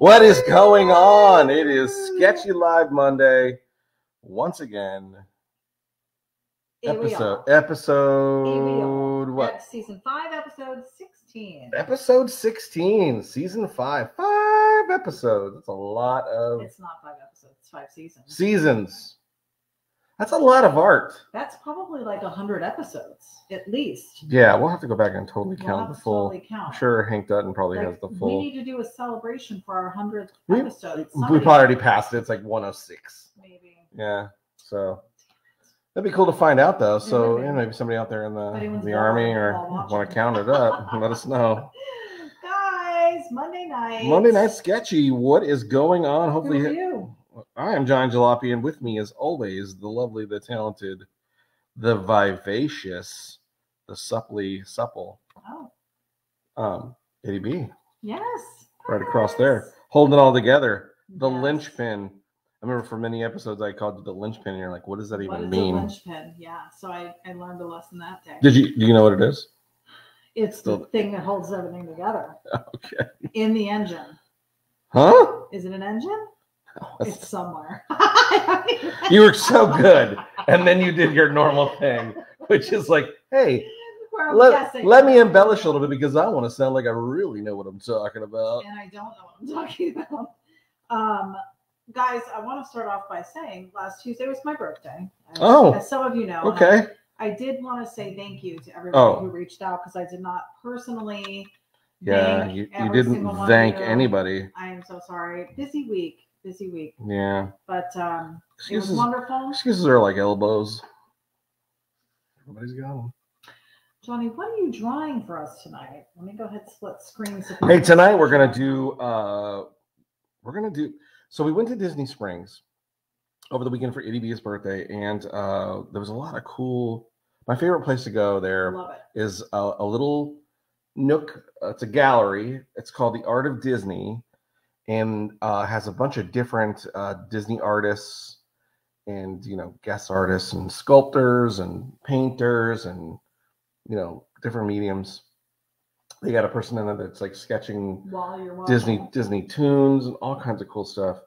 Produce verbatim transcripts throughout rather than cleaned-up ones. What is going on? It is Sketchy Live Monday once again. Here episode episode what? That's season five, episode sixteen. Episode sixteen, season five. Five episodes. That's a lot of. It's not five episodes. It's five seasons. Seasons. That's a lot of art. That's probably like a hundred episodes at least. Yeah, we'll have to go back and totally we'll count the full. Totally count. I'm sure Hank Dutton probably like, has the full. We need to do a celebration for our hundredth we, episode. It's we probably already passed it. It's like one oh six. Maybe. Yeah. So that'd be cool to find out though. So yeah, you know, maybe somebody out there in the in the army or want to count it up, let us know. Guys, Monday night. Monday night sketchy. What is going on? Hopefully. Who are you? I am Johnny Jalopy, and with me, as always, the lovely, the talented, the vivacious, the supply, supple. Oh. Um, Eddie B. Yes. Right yes. across there, holding it all together. The yes. linchpin. I remember for many episodes I called it the linchpin, and you're like, "What does that even what is mean?" The linchpin. Yeah. So I, I learned a lesson that day. Did you? Do you know what it is? It's the, the thing that holds everything together. Okay. In the engine. Huh? Is it an engine? It's somewhere. You were so good, and then you did your normal thing, which is like, hey, let, let me embellish a little bit because I want to sound like I really know what I'm talking about. And I don't know what I'm talking about. Um, guys, I want to start off by saying last Tuesday was my birthday. As, oh. As some of you know. Okay. I, I did want to say thank you to everybody oh. who reached out because I did not personally yeah, thank you, you didn't thank anybody. I am so sorry. Busy week. Busy week. Yeah. But um, excuses, it was wonderful. Excuses are like elbows. Everybody's got them. Johnny, what are you drawing for us tonight? Let me go ahead and split screens. Hey, tonight we're going to do, uh, we're going to do, so we went to Disney Springs over the weekend for Itty B's birthday, and uh, there was a lot of cool, my favorite place to go there is a, a little nook, uh, it's a gallery. It's called The Art of Disney. And uh, has a bunch of different uh, Disney artists and, you know, guest artists and sculptors and painters and, you know, different mediums. They got a person in there that's like sketching Disney Disney tunes and all kinds of cool stuff.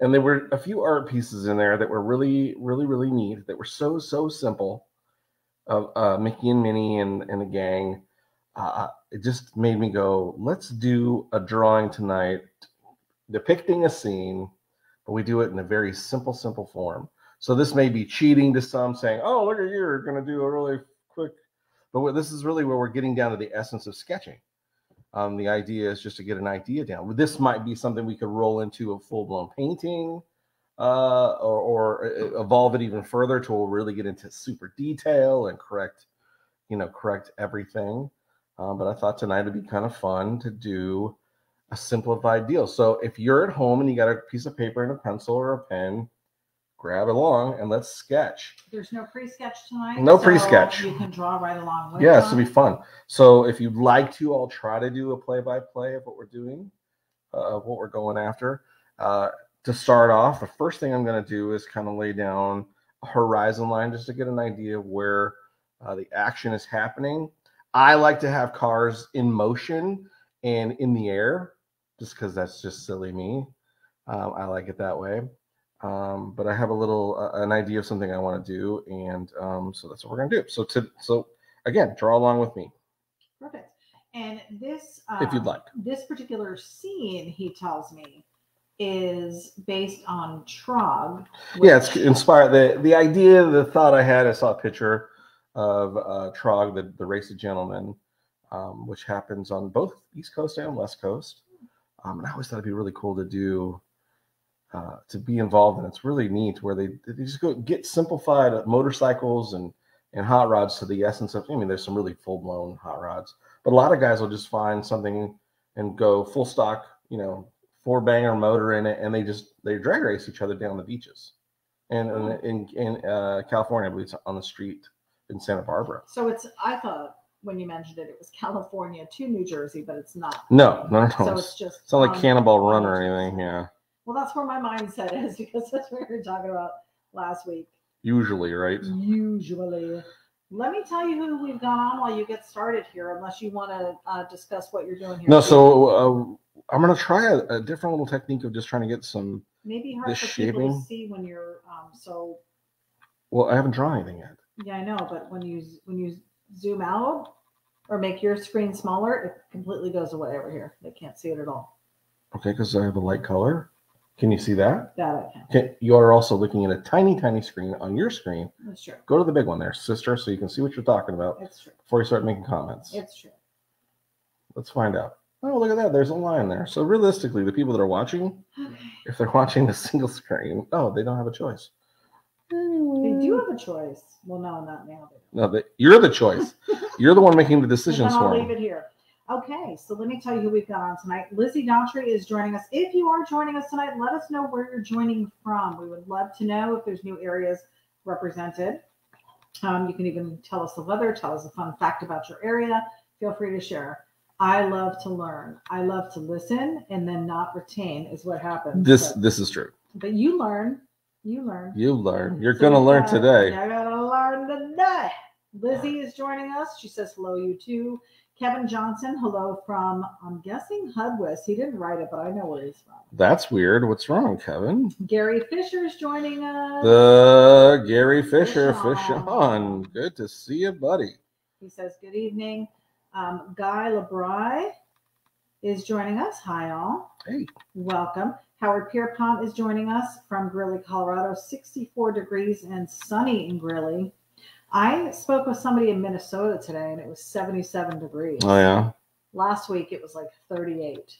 And there were a few art pieces in there that were really, really, really neat, that were so, so simple of uh, uh, Mickey and Minnie and, and the gang. Uh, it just made me go, let's do a drawing tonight depicting a scene, but we do it in a very simple, simple form. So this may be cheating to some, saying, oh, look at you, you're going to do a really quick, but this is really where we're getting down to the essence of sketching. Um, the idea is just to get an idea down. This might be something we could roll into a full-blown painting uh, or, or evolve it even further to really get into super detail and correct, you know, correct everything. Um, but I thought tonight would be kind of fun to do a simplified deal. So if you're at home and you got a piece of paper and a pencil or a pen, grab it along and let's sketch. There's no pre-sketch tonight. No so pre-sketch. You can draw right along with it. Yeah, this will be fun. So if you'd like to, I'll try to do a play-by-play of what we're doing. uh, of what we're going after. Uh, to start off, the first thing I'm going to do is kind of lay down a horizon line just to get an idea of where uh, the action is happening. I like to have cars in motion and in the air just because that's just silly me. Um, I like it that way. Um, but I have a little, uh, an idea of something I want to do. And um, so that's what we're going to do. So to, so again, draw along with me. Perfect. And this, um, if you'd like, this particular scene, he tells me, is based on Trog. Yeah. It's inspired. The, the idea, the thought I had, I saw a picture of uh, Trog, the, the Race of Gentlemen, um, which happens on both East Coast and West Coast. Um, and I always thought it'd be really cool to do, Uh, to be involved in. It's really neat where they, they just go get simplified motorcycles and, and hot rods to the essence of, I mean, there's some really full-blown hot rods, but a lot of guys will just find something and go full stock, you know, four banger motor in it. And they just, they drag race each other down the beaches. And in, in, in uh, California, I believe it's on the street in Santa Barbara. So it's, I thought when you mentioned it, it was California to New Jersey, but it's not. No, no, no. So it's just, it's not like Cannonball Run or anything. Yeah. Well, that's where my mindset is, because that's what we were talking about last week. Usually, right? Usually. Let me tell you who we've got on while you get started here, unless you want to uh, discuss what you're doing here. No, so uh, I'm going to try a, a different little technique of just trying to get some Maybe hard this for shaping. People to see when you're um, so... Well, I haven't drawn anything yet. Yeah, I know, but when you when you zoom out or make your screen smaller, it completely goes away over here. They can't see it at all. Okay, because I have a light color. Can you see that? That I can. Okay. You are also looking at a tiny, tiny screen on your screen. That's true. Go to the big one there, sister, so you can see what you're talking about. That's true. Before you start making comments. It's true. Let's find out. Oh, look at that. There's a line there. So realistically, the people that are watching, okay, if they're watching a single screen, oh, they don't have a choice. They do have a choice. Well, no, not now. No, they, you're the choice. You're the one making the decisions for them. I'll leave it here. Okay, so let me tell you who we've got on tonight. Lizzie Daughtry is joining us. If you are joining us tonight, let us know where you're joining from. We would love to know if there's new areas represented. Um, you can even tell us the weather, tell us a fun fact about your area. Feel free to share. I love to learn. I love to listen and then not retain is what happens. This but, this is true. But you learn. You learn. You learn. You're so going to learn gotta, today. You're going to learn today. Lizzie is joining us. She says, hello, you too. Kevin Johnson, hello from, I'm guessing, Hudwest. He didn't write it, but I know where he's from. That's weird. What's wrong, Kevin? Gary Fisher is joining us. The Gary Fisher, Fish on. Good to see you, buddy. He says, good evening. Um, Guy LeBry is joining us. Hi, all. Hey. Welcome. Howard Pierpont is joining us from Greeley, Colorado. sixty-four degrees and sunny in Greeley. I spoke with somebody in Minnesota today, and it was seventy-seven degrees. Oh, yeah? Last week, it was like thirty-eight.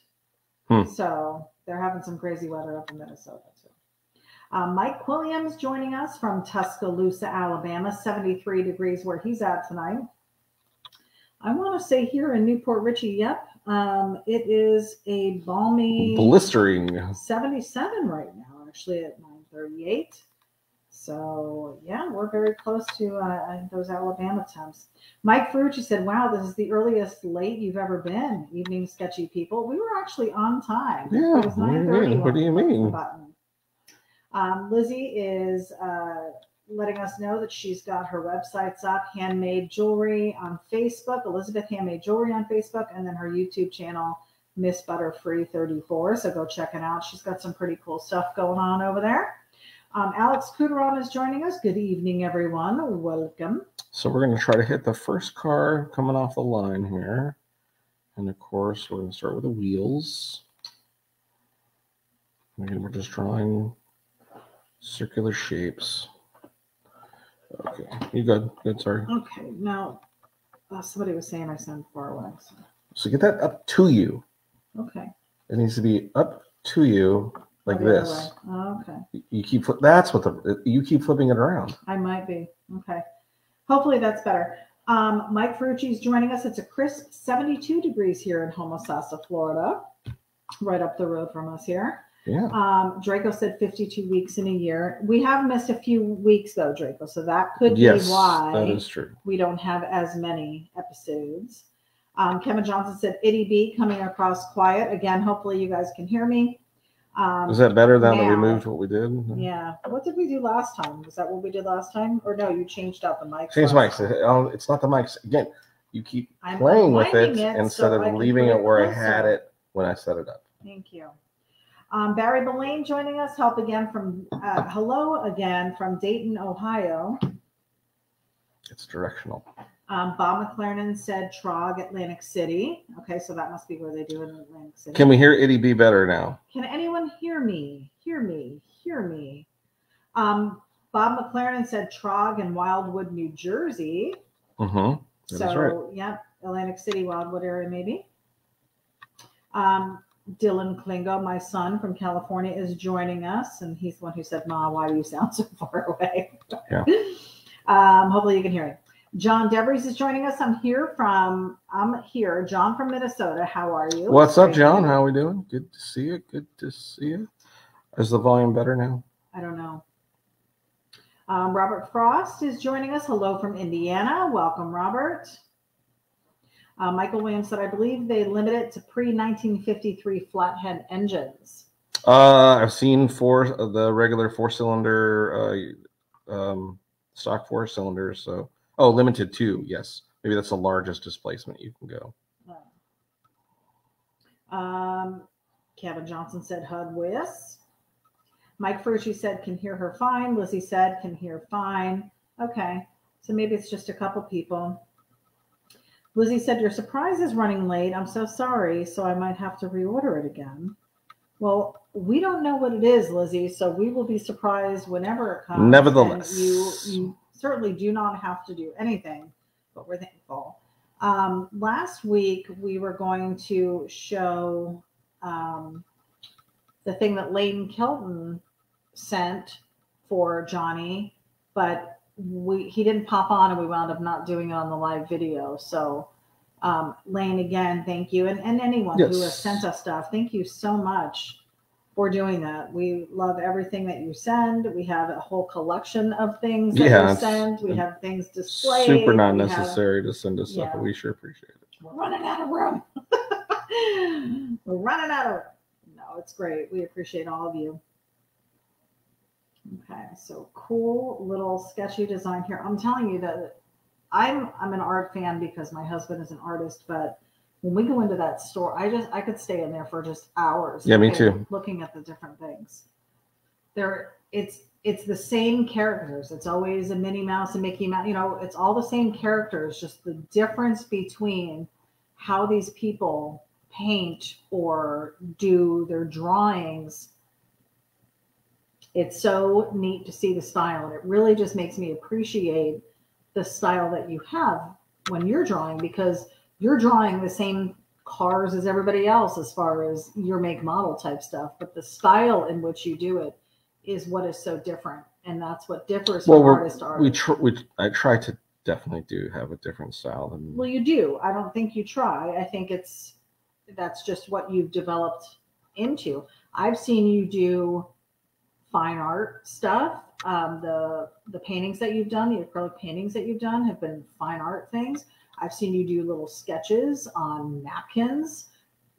Hmm. So they're having some crazy weather up in Minnesota, too. Um, Mike Williams joining us from Tuscaloosa, Alabama, seventy-three degrees where he's at tonight. I want to say here in Newport Richey, yep, um, it is a balmy... blistering. seventy-seven right now, actually, at nine thirty-eight. So, yeah, we're very close to uh, those Alabama temps. Mike Ferrucci said, wow, this is the earliest late you've ever been, evening sketchy people. We were actually on time. Yeah, it was nine thirty. What do you mean? Um, Lizzie is uh, letting us know that she's got her websites up, Handmade Jewelry on Facebook, Elizabeth Handmade Jewelry on Facebook, and then her YouTube channel, Miss Butterfree thirty-four. So go check it out. She's got some pretty cool stuff going on over there. Um, Alex Couderon is joining us. Good evening, everyone. Welcome. So we're going to try to hit the first car coming off the line here. And, of course, we're going to start with the wheels. Again, we're just drawing circular shapes. Okay. You good? Good, sorry. Okay. Now, uh, somebody was saying I sound far away. So. so get that up to you. Okay. It needs to be up to you. Like this. Oh, okay. You keep that's what the you keep flipping it around. I might be. Okay. Hopefully that's better. Um, Mike Ferrucci is joining us. It's a crisp seventy-two degrees here in Homosassa, Florida, right up the road from us here. Yeah. Um, Draco said fifty-two weeks in a year. We have missed a few weeks though, Draco. So that could yes, be why that is true. We don't have as many episodes. Um, Kevin Johnson said, Itty B coming across quiet. Again, hopefully you guys can hear me. Um, Is that better now that we moved what we did? Yeah. What did we do last time? Was that what we did last time? Or no, you changed out the mics. Change mics. It's not the mics. Again, you keep I'm playing with it, it instead so of leaving it where closer. I had it when I set it up. Thank you. Um, Barry Belaine joining us. Help again from, uh, hello again from Dayton, Ohio. It's directional. Um, Bob McLernan said Trog, Atlantic City. Okay, so that must be where they do it in Atlantic City. Can we hear Itty B better now? Can anyone hear me? Hear me? Hear me? Um, Bob McLernan said Trog in Wildwood, New Jersey. Mm-hmm. That so, right. Yep, Atlantic City, Wildwood area maybe. Um, Dylan Klingo, my son from California, is joining us. And he's the one who said, Ma, why do you sound so far away? Yeah. um, hopefully you can hear me. John Devries is joining us. I'm here from, I'm here. John from Minnesota. How are you? What's up, John? How are we doing? Good to see you. Good to see you. Is the volume better now? I don't know. Um, Robert Frost is joining us. Hello from Indiana. Welcome, Robert. Uh, Michael Williams said, I believe they limit it to pre nineteen fifty-three flathead engines. Uh, I've seen four, the regular four-cylinder, uh, um, stock four-cylinder, so. Oh, limited two, yes. Maybe that's the largest displacement you can go. Um, Kevin Johnson said H U D whiz. Mike Ferrucci said can hear her fine. Lizzie said can hear fine. Okay, so maybe it's just a couple people. Lizzie said your surprise is running late. I'm so sorry, so I might have to reorder it again. Well, we don't know what it is, Lizzie, so we will be surprised whenever it comes. Nevertheless. You, you certainly do not have to do anything, but we're thankful. Um, last week, we were going to show um, the thing that Layton Kilton sent for Johnny, but we he didn't pop on, and we wound up not doing it on the live video. So, um, Layton, again, thank you. And, and anyone yes. who has sent us stuff, thank you so much for doing that. We love everything that you send. We have a whole collection of things that yeah, you send. We have things displayed. Super not we necessary have, to send us yeah. stuff, but we sure appreciate it. We're running out of room. We're running out of room. No, it's great. We appreciate all of you. Okay, so cool little sketchy design here. I'm telling you that I'm I'm an art fan because my husband is an artist, but when we go into that store, I just I could stay in there for just hours. Yeah, me too. Looking at the different things. There, it's it's the same characters. It's always a Minnie Mouse and Mickey Mouse. You know, it's all the same characters. Just the difference between how these people paint or do their drawings. It's so neat to see the style, and it really just makes me appreciate the style that you have when you're drawing, because you're drawing the same cars as everybody else as far as your make model type stuff, but the style in which you do it is what is so different, and that's what differs well, from artist to artist. We tr we, I try to definitely do have a different style. Than well, you do. I don't think you try. I think it's that's just what you've developed into. I've seen you do fine art stuff. Um, the the paintings that you've done, the acrylic paintings that you've done have been fine art things. I've seen you do little sketches on napkins.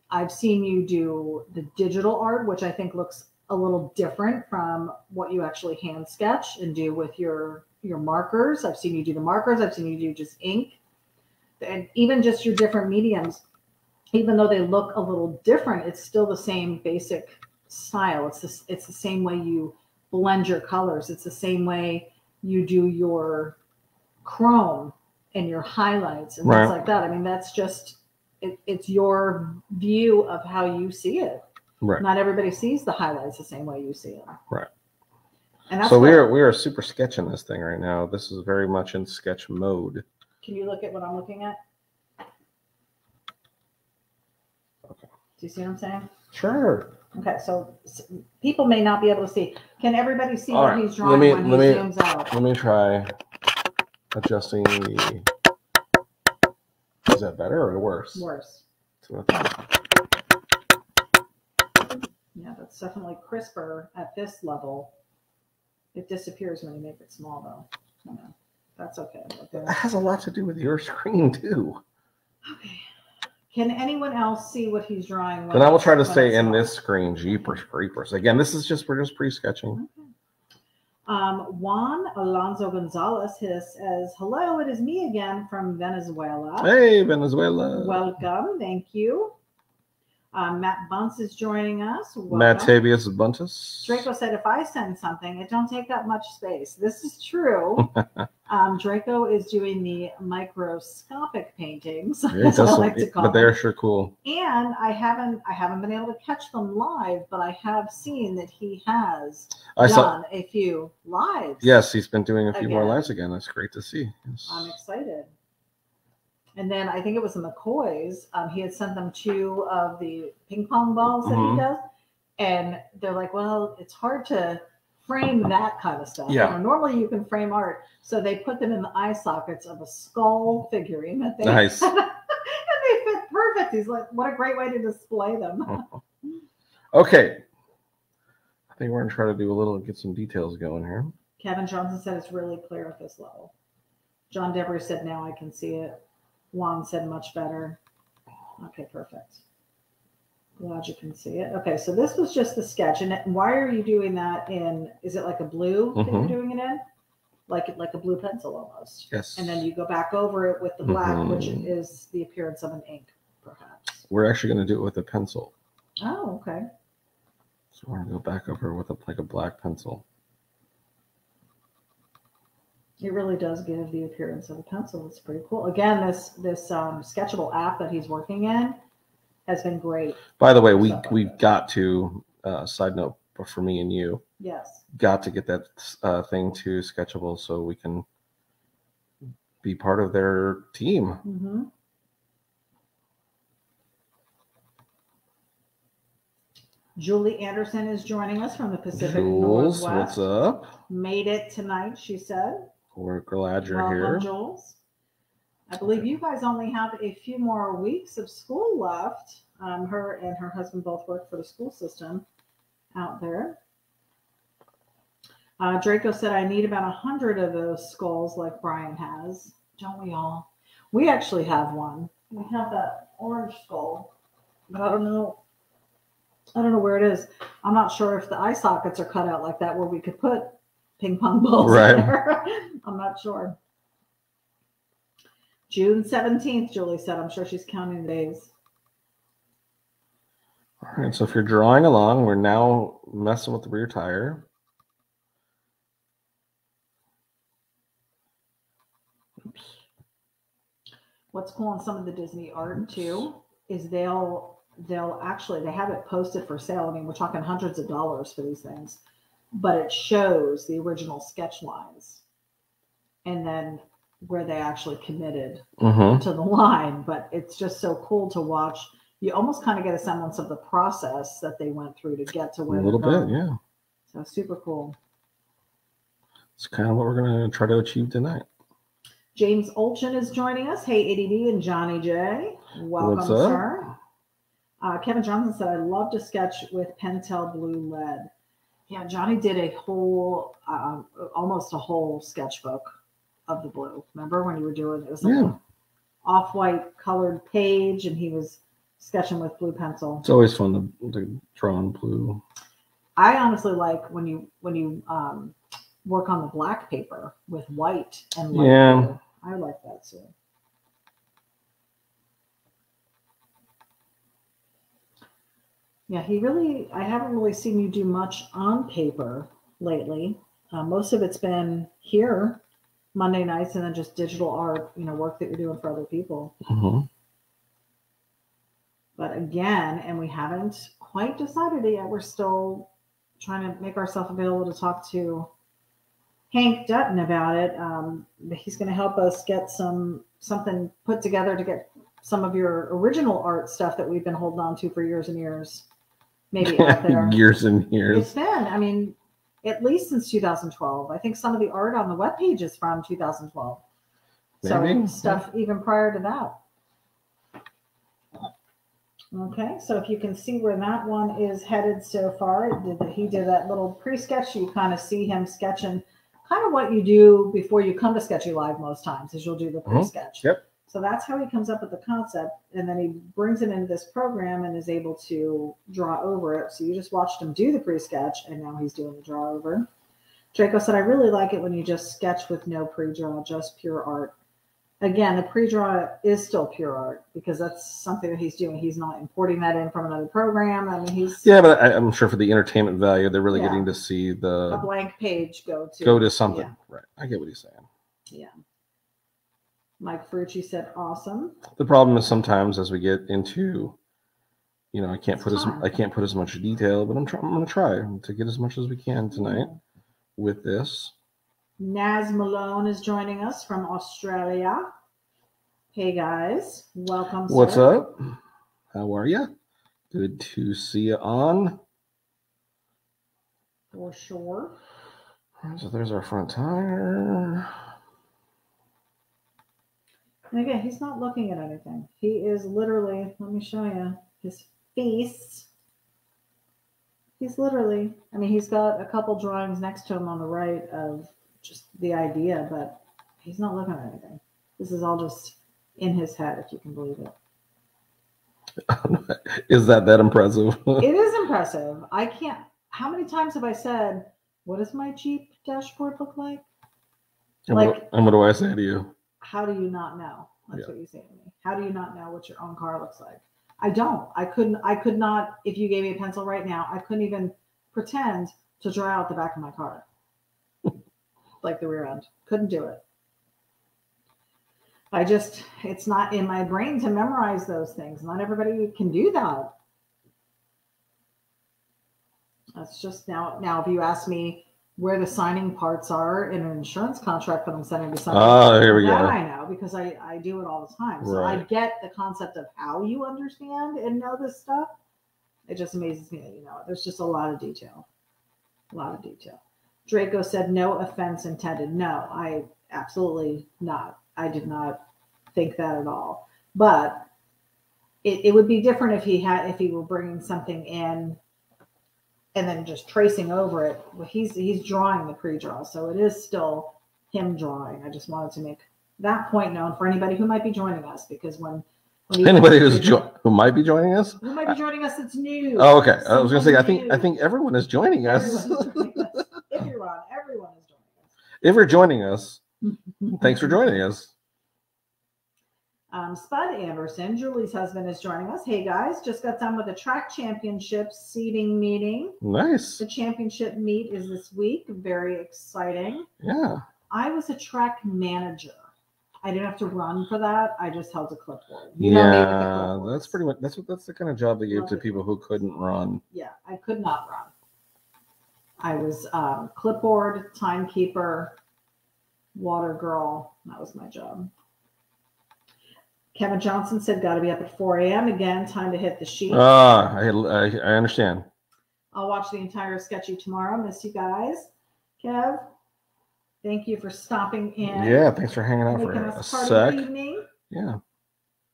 I've seen you do the digital art, which I think looks a little different from what you actually hand sketch and do with your, your markers. I've seen you do the markers. I've seen you do just ink. And even just your different mediums, even though they look a little different, it's still the same basic style. It's the, it's the same way you blend your colors. It's the same way you do your chrome and your highlights and right. things like that. I mean, that's just, it, it's your view of how you see it. Right. Not everybody sees the highlights the same way you see it. Right. And that's so we are, we are super sketching this thing right now. This is very much in sketch mode. Can you look at what I'm looking at? Okay. Do you see what I'm saying? Sure. Okay, so people may not be able to see. Can everybody see All what right. he's drawing me, when he me, zooms out? Let me try adjusting the. Is that better or worse? Worse. Yeah, that's definitely crisper at this level. It disappears when you make it small, though. No, that's okay. That has a lot to do with your screen, too. Okay. Can anyone else see what he's drawing? And I will try to stay in this screen. Jeepers creepers. Again, this is just, we're just pre-sketching. Okay. Um, Juan Alonso Gonzalez says, hello, it is me again from Venezuela. Hey, Venezuela. Welcome. Thank you. Um, Matt Bunce is joining us. Welcome. Matt Tavius Buntus. Draco said, if I send something, it don't take up much space. This is true. um, Draco is doing the microscopic paintings. Yeah, I like to call but they're sure cool. And I haven't I haven't been able to catch them live, but I have seen that he has I done saw, a few lives. Yes, he's been doing a few again. more lives again. That's great to see. Yes. I'm excited. And then I think it was the McCoys. Um, he had sent them two of the ping pong balls that mm-hmm. he does. And they're like, well, it's hard to frame that kind of stuff. Yeah. You know, normally you can frame art. So they put them in the eye sockets of a skull figurine that they nice. and they fit perfect. He's like, what a great way to display them. Okay. I think we're going to try to do a little, get some details going here. Kevin Johnson said it's really clear at this level. John Devery said, now I can see it. Juan said much better. Okay, perfect. Glad you can see it. Okay, so this was just the sketch. And why are you doing that in, is it like a blue mm-hmm. that you're doing it in? Like, like a blue pencil almost. Yes. And then you go back over it with the black, mm-hmm. which is the appearance of an ink, perhaps. We're actually going to do it with a pencil. Oh, okay. So we're going to go back over with a, like a black pencil. It really does give the appearance of a pencil. It's pretty cool. Again, this this um, Sketchable app that he's working in has been great. By the way, we we got to uh, side note for me and you. Yes. Got to get that uh, thing to Sketchable so we can be part of their team. Mm-hmm. Julie Anderson is joining us from the Pacific Northwest. Jules, what's up? Made it tonight, she said. We're glad you're Welcome, here. Jules. I believe you guys only have a few more weeks of school left. Um, her and her husband both work for the school system out there. Uh, Draco said, I need about a hundred of those skulls like Brian has. Don't we all? We actually have one. We have that orange skull, but I don't know. I don't know where it is. I'm not sure if the eye sockets are cut out like that where we could put ping pong balls right. in there. I'm not sure. June seventeenth, Julie said. I'm sure she's counting days. All right, so if you're drawing along, we're now messing with the rear tire. Oops. What's cool in some of the Disney art, too, is they'll... They'll actually, they have it posted for sale. I mean, we're talking hundreds of dollars for these things, but it shows the original sketch lines and then where they actually committed mm-hmm. to the line. But it's just so cool to watch. You almost kind of get a semblance of the process that they went through to get to where a little bit, yeah. So super cool. It's kind of what we're going to try to achieve tonight. James Olchin is joining us. Hey, A D D and Johnny J. Welcome, What's up? sir. Uh, Kevin Johnson said, I love to sketch with Pentel Blue Lead. Yeah, Johnny did a whole, um, almost a whole sketchbook of the blue. Remember when you were doing, it was like yeah. an off-white colored page, and he was sketching with blue pencil. It's always fun to, to draw on blue. I honestly like when you when you um, work on the black paper with white and light yeah. blue. I like that too. Yeah, he really, I haven't really seen you do much on paper lately. Uh, most of it's been here Monday nights and then just digital art, you know, work that you're doing for other people. Mm-hmm. But again, and we haven't quite decided it yet. We're still trying to make ourselves available to talk to Hank Dutton about it. Um, he's going to help us get some something put together to get some of your original art stuff that we've been holding on to for years and years. Maybe out there. Years and years. It's been, I mean, at least since two thousand twelve. I think some of the art on the webpage is from two thousand twelve. Maybe. So stuff yeah. even prior to that. Okay, so if you can see where that one is headed so far, did the, he did that little pre-sketch. You kind of see him sketching kind of what you do before you come to Sketchy Live most times is you'll do the pre-sketch. Mm-hmm. Yep. So that's how he comes up with the concept, and then he brings it into this program and is able to draw over it. So you just watched him do the pre-sketch, and now he's doing the draw over. Draco said, I really like it when you just sketch with no pre-draw, just pure art. Again, the pre-draw is still pure art because that's something that he's doing. He's not importing that in from another program. I mean, he's yeah, but I, I'm sure for the entertainment value, they're really yeah, getting to see the a blank page go to go to something. Yeah. Right, I get what he's saying. Yeah. Mike Ferrucci said, "Awesome." The problem is sometimes as we get into, you know, I can't it's put time. as I can't put as much detail, but I'm try, I'm going to try to get as much as we can tonight yeah. with this. Naz Malone is joining us from Australia. Hey guys, welcome. What's sir. up? How are you? Good to see you on. For sure. So there's our front tire. And again, he's not looking at anything. He is literally, let me show you, his face. He's literally, I mean, he's got a couple drawings next to him on the right of just the idea, but he's not looking at anything. This is all just in his head, if you can believe it. Is that that impressive? It is impressive. I can't, how many times have I said, what does my Jeep dashboard look like? And, like, what, and what do I say to you? How do you not know? That's yeah. what you say to me. How do you not know what your own car looks like? I don't. I couldn't. I could not. If you gave me a pencil right now, I couldn't even pretend to draw out the back of my car, like the rear end. Couldn't do it. I just. It's not in my brain to memorize those things. Not everybody can do that. That's just now. Now, if you ask me where the signing parts are in an insurance contract that I'm sending to someone. Oh, here we go. I know because I, I do it all the time. So right. I get the concept of how you understand and know this stuff. It just amazes me that you know it. There's just a lot of detail. A lot of detail. Draco said, no offense intended. No, I absolutely not. I did not think that at all. But it, it would be different if he had, if he were bringing something in and then just tracing over it. Well, he's he's drawing the pre-draw, so it is still him drawing. I just wanted to make that point known for anybody who might be joining us, because when, when anybody who's jo who might be joining us, who might be joining us, it's new. Oh, okay. So I was going to say, I think new. I think everyone is joining us. Joining us. If you're on, everyone is joining us. If you're joining us, thanks for joining us. Um, Spud Anderson, Julie's husband, is joining us. Hey guys, just got done with the track championship seeding meeting. Nice. The championship meet is this week. Very exciting. Yeah. I was a track manager. I didn't have to run for that. I just held a clipboard. You yeah, clipboard. that's pretty much that's what that's the kind of job they gave to people who couldn't run. Yeah, I could not run. I was um, clipboard, timekeeper, water girl. That was my job. Kevin Johnson said, got to be up at four A M again. Time to hit the sheet. Ah, I, I, I understand. I'll watch the entire Sketchy tomorrow. Miss you guys. Kev, thank you for stopping in. Yeah, thanks for hanging out for a sec. Evening. Yeah.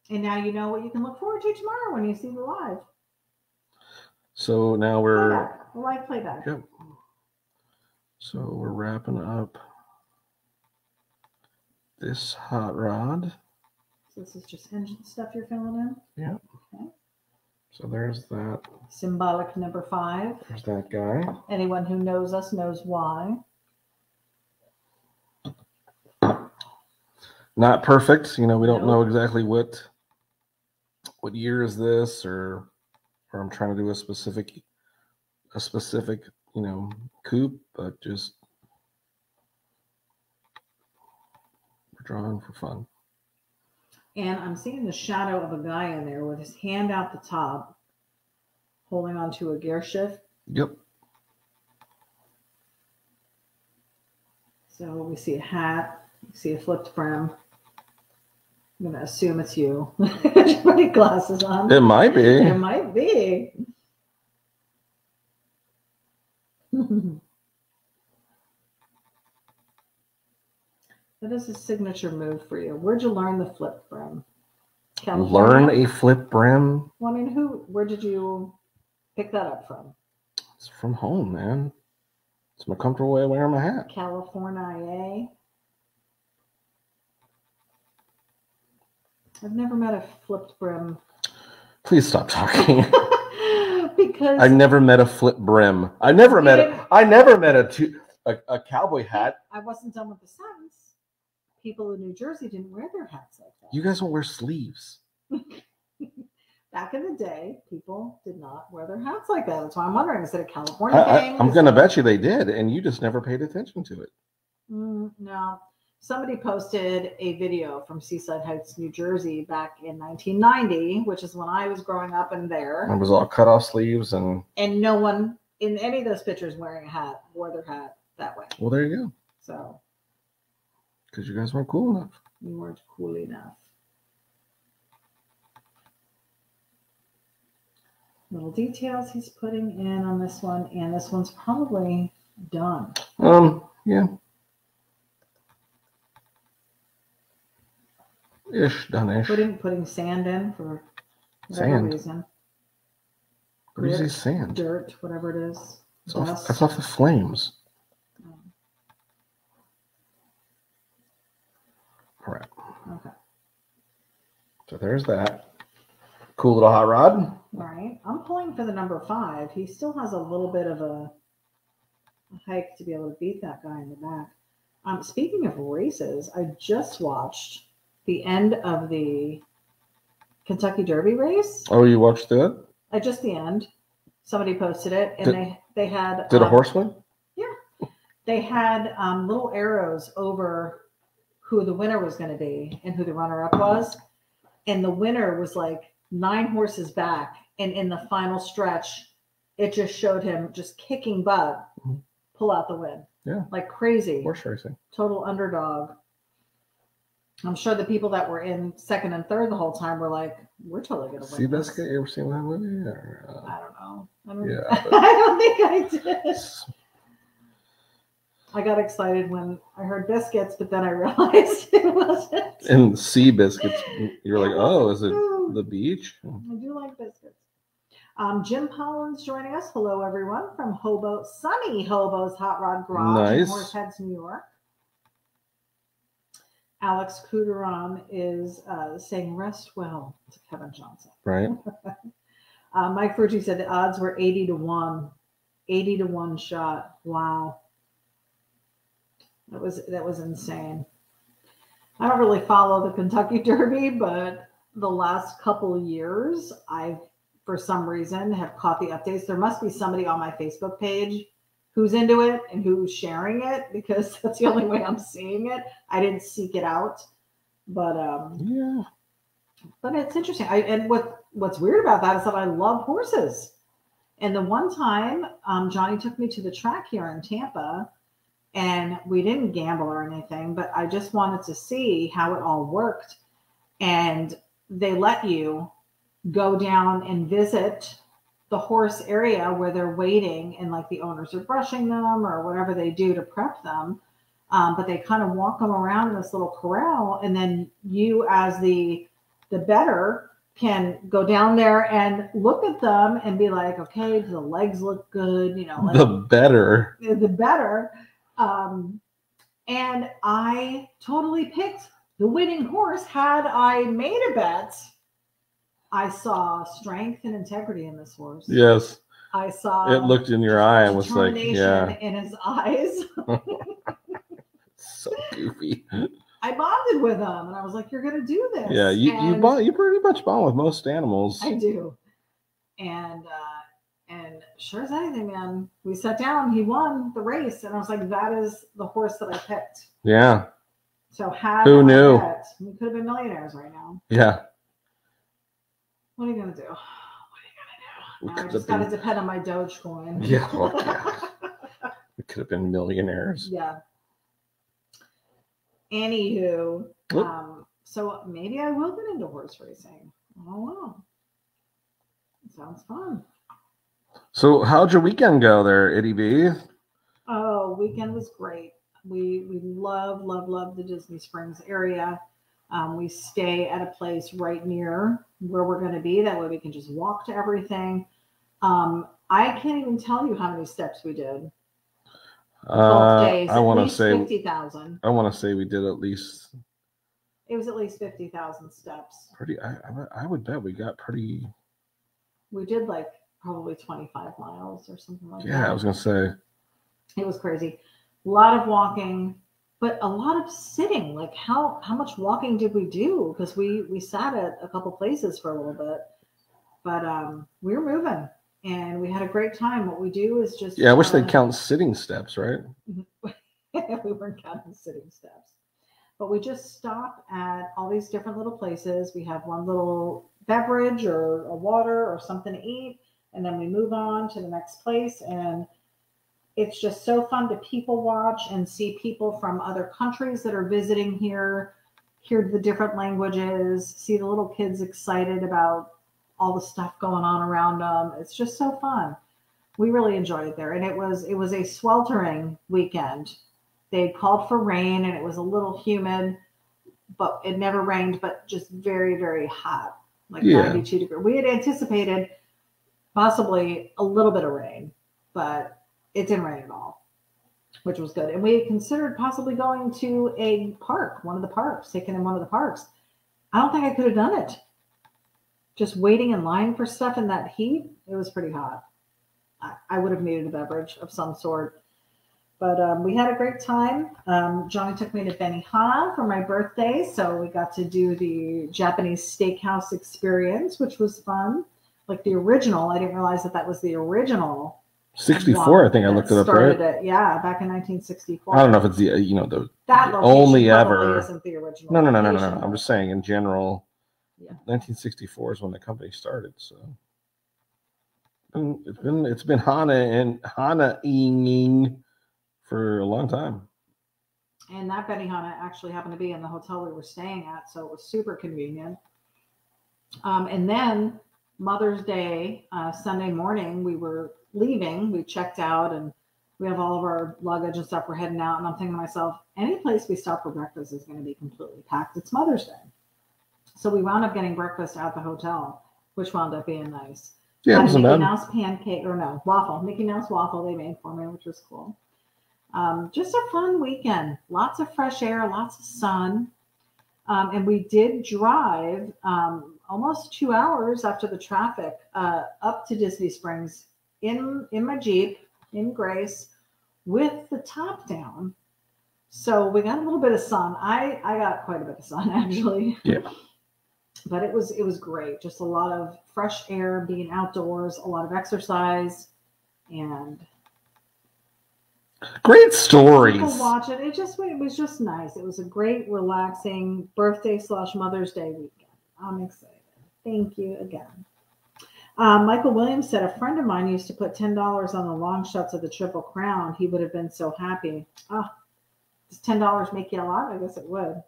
And now you know what you can look forward to tomorrow when you see the live. So now we're... Playback. The live playback. Yep. So we're wrapping up this hot rod. This is just engine stuff you're filling in? Yeah. Okay. So there's that. Symbolic number five. There's that guy. Anyone who knows us knows why. Not perfect. You know, we don't nope. know exactly what what year is this, or or I'm trying to do a specific a specific, you know, coupe, but just we're drawing for fun. And I'm seeing the shadow of a guy in there with his hand out the top, holding on to a gear shift. Yep. So we see a hat, we see a flipped brim. I'm going to assume it's you. Did you put your glasses on? It might be. It might be. That is a signature move for you. Where'd you learn the flip brim? California? Learn a flip brim? Well, I mean, who? Where did you pick that up from? It's from home, man. It's my comfortable way of wearing my hat. California. I've never met a flipped brim. Please stop talking. Because I've never met a flip brim. I never met a, I never met a two, a, a cowboy hat. I wasn't done with the sentence. People in New Jersey didn't wear their hats like that. You guys don't wear sleeves. Back in the day, people did not wear their hats like that. That's why I'm wondering, is it a California I, thing? I, I'm going to bet you they did, and you just never paid attention to it. Mm, no. Somebody posted a video from Seaside Heights, New Jersey back in nineteen ninety, which is when I was growing up in there. It was all cut off sleeves. And and no one in any of those pictures wearing a hat wore their hat that way. Well, there you go. So, because you guys weren't cool enough. You weren't cool enough. Little details he's putting in on this one. And this one's probably done. Um, yeah. Ish, done-ish. Putting, putting sand in for whatever sand. reason. What Dirt, do you say sand? Dirt, whatever it is. It's off, that's off the flames. Um, All right. Okay. So there's that. Cool little hot rod. All right. I'm pulling for the number five. He still has a little bit of a, a hike to be able to beat that guy in the back. Um, speaking of races, I just watched the end of the Kentucky Derby race. Oh, you watched that? At just the end. Somebody posted it, and did, they they had. Did um, a horse win? Yeah, they had um, little arrows over who the winner was going to be and who the runner-up was, and the winner was like nine horses back, and in the final stretch, it just showed him just kicking butt, mm-hmm. pull out the win. Yeah, like crazy horse racing. Total underdog. I'm sure the people that were in second and third the whole time were like, we're totally going to win. See, that's good. You ever seen that movie? Or, uh, I don't know. I don't, yeah, but... I don't think I did. I got excited when I heard biscuits, but then I realized it wasn't. And sea biscuits. You're like, oh, is it the beach? I do like biscuits. Um, Jim Collins joining us. Hello, everyone, from Hobo, sunny Hobo's Hot Rod Garage nice. in Horseheads, New York. Alex Couderon is uh, saying rest well to Kevin Johnson. Right. uh, Mike Fergie said the odds were eighty to one. eighty to one shot. Wow. That was that was insane. I don't really follow the Kentucky Derby, but the last couple years I've, for some reason, have caught the updates. There must be somebody on my Facebook page who's into it and who's sharing it, because that's the only way I'm seeing it. I didn't seek it out, but um, yeah. But it's interesting. I, and what what's weird about that is that I love horses. And the one time um, Johnny took me to the track here in Tampa, and we didn't gamble or anything, but I just wanted to see how it all worked. And they let you go down and visit the horse area where they're waiting, and like the owners are brushing them or whatever they do to prep them. Um, but they kind of walk them around in this little corral, and then you as the, the better can go down there and look at them and be like, okay, the legs look good. You know, like, the better, the better. Um, and I totally picked the winning horse. Had I made a bet, I saw strength and integrity in this horse. Yes. I saw it looked in your eye and was like, yeah, in his eyes. So goofy. I bonded with him, and I was like, you're going to do this. Yeah. You, you bond, you pretty much bond with most animals. I do. And, uh, and sure as anything, man, we sat down, he won the race. And I was like, that is the horse that I picked. Yeah. So had who knew? Picked, we could have been millionaires right now. Yeah. What are you going to do? What are you going to do? Now I just got to depend on my Dogecoin. Yeah. Well, yeah. We could have been millionaires. Yeah. Anywho, um, so maybe I will get into horse racing. Oh, wow. Sounds fun. So how'd your weekend go there, Itty B? Oh, weekend was great. We, we love, love, love the Disney Springs area. Um, we stay at a place right near where we're going to be. That way we can just walk to everything. Um, I can't even tell you how many steps we did. Uh, days, I want to say fifty thousand. I want to say we did at least It was at least fifty thousand steps. Pretty, I, I, I would bet we got pretty. We did like probably twenty-five miles or something like yeah, that. Yeah, I was going to say. It was crazy. A lot of walking, but a lot of sitting. Like how, how much walking did we do? Because we, we sat at a couple places for a little bit, but um, we were moving and we had a great time. What we do is just. Yeah, I wish uh, they'd count sitting steps, right? We weren't counting sitting steps. But we just stop at all these different little places. We have one little beverage or a water or something to eat, and then we move on to the next place. And it's just so fun to people watch and see people from other countries that are visiting here, hear the different languages, see the little kids excited about all the stuff going on around them. It's just so fun. We really enjoyed it there. And it was, it was a sweltering weekend. They called for rain and it was a little humid, but it never rained, but just very, very hot, like yeah. ninety-two degrees. We had anticipated possibly a little bit of rain, but it didn't rain at all, which was good. And we had considered possibly going to a park, one of the parks, taking in one of the parks. I don't think I could have done it. Just waiting in line for stuff in that heat, it was pretty hot. I, I would have needed a beverage of some sort. But um, we had a great time. Um, Johnny took me to Benihana for my birthday. So we got to do the Japanese steakhouse experience, which was fun. Like the original. I didn't realize that that was the original. sixty-four, I think I looked it up, right? It, yeah, back in nineteen sixty-four. I don't know if it's the, you know, the, that the only ever. Isn't the original no, no, no, no, no, no. I'm just saying in general, yeah. nineteen sixty-four is when the company started. So it's been, it's been Hana and Hana-ing for a long time. And that Benihana actually happened to be in the hotel we were staying at, so it was super convenient. Um, and then Mother's Day, uh, Sunday morning, we were leaving. We checked out, and we have all of our luggage and stuff. We're heading out, and I'm thinking to myself, any place we stop for breakfast is going to be completely packed. It's Mother's Day. So we wound up getting breakfast at the hotel, which wound up being nice. Yeah, it was Mickey Mouse pancake, or no, waffle. Mickey Mouse waffle they made for me, which was cool. Um, just a fun weekend, lots of fresh air, lots of sun. Um, and we did drive um, almost two hours after the traffic uh, up to Disney Springs in, in my Jeep, in Grace, with the top down. So we got a little bit of sun. I, I got quite a bit of sun, actually. Yeah. But it was, it was great. Just a lot of fresh air, being outdoors, a lot of exercise, and... great stories. People watch it. It just it was just nice. It was a great, relaxing birthday slash Mother's Day weekend. I'm excited. Thank you again. Um, Michael Williams said a friend of mine used to put ten dollars on the long shots of the Triple Crown. He would have been so happy. Ah, oh, does ten dollars make you a lot? I guess it would.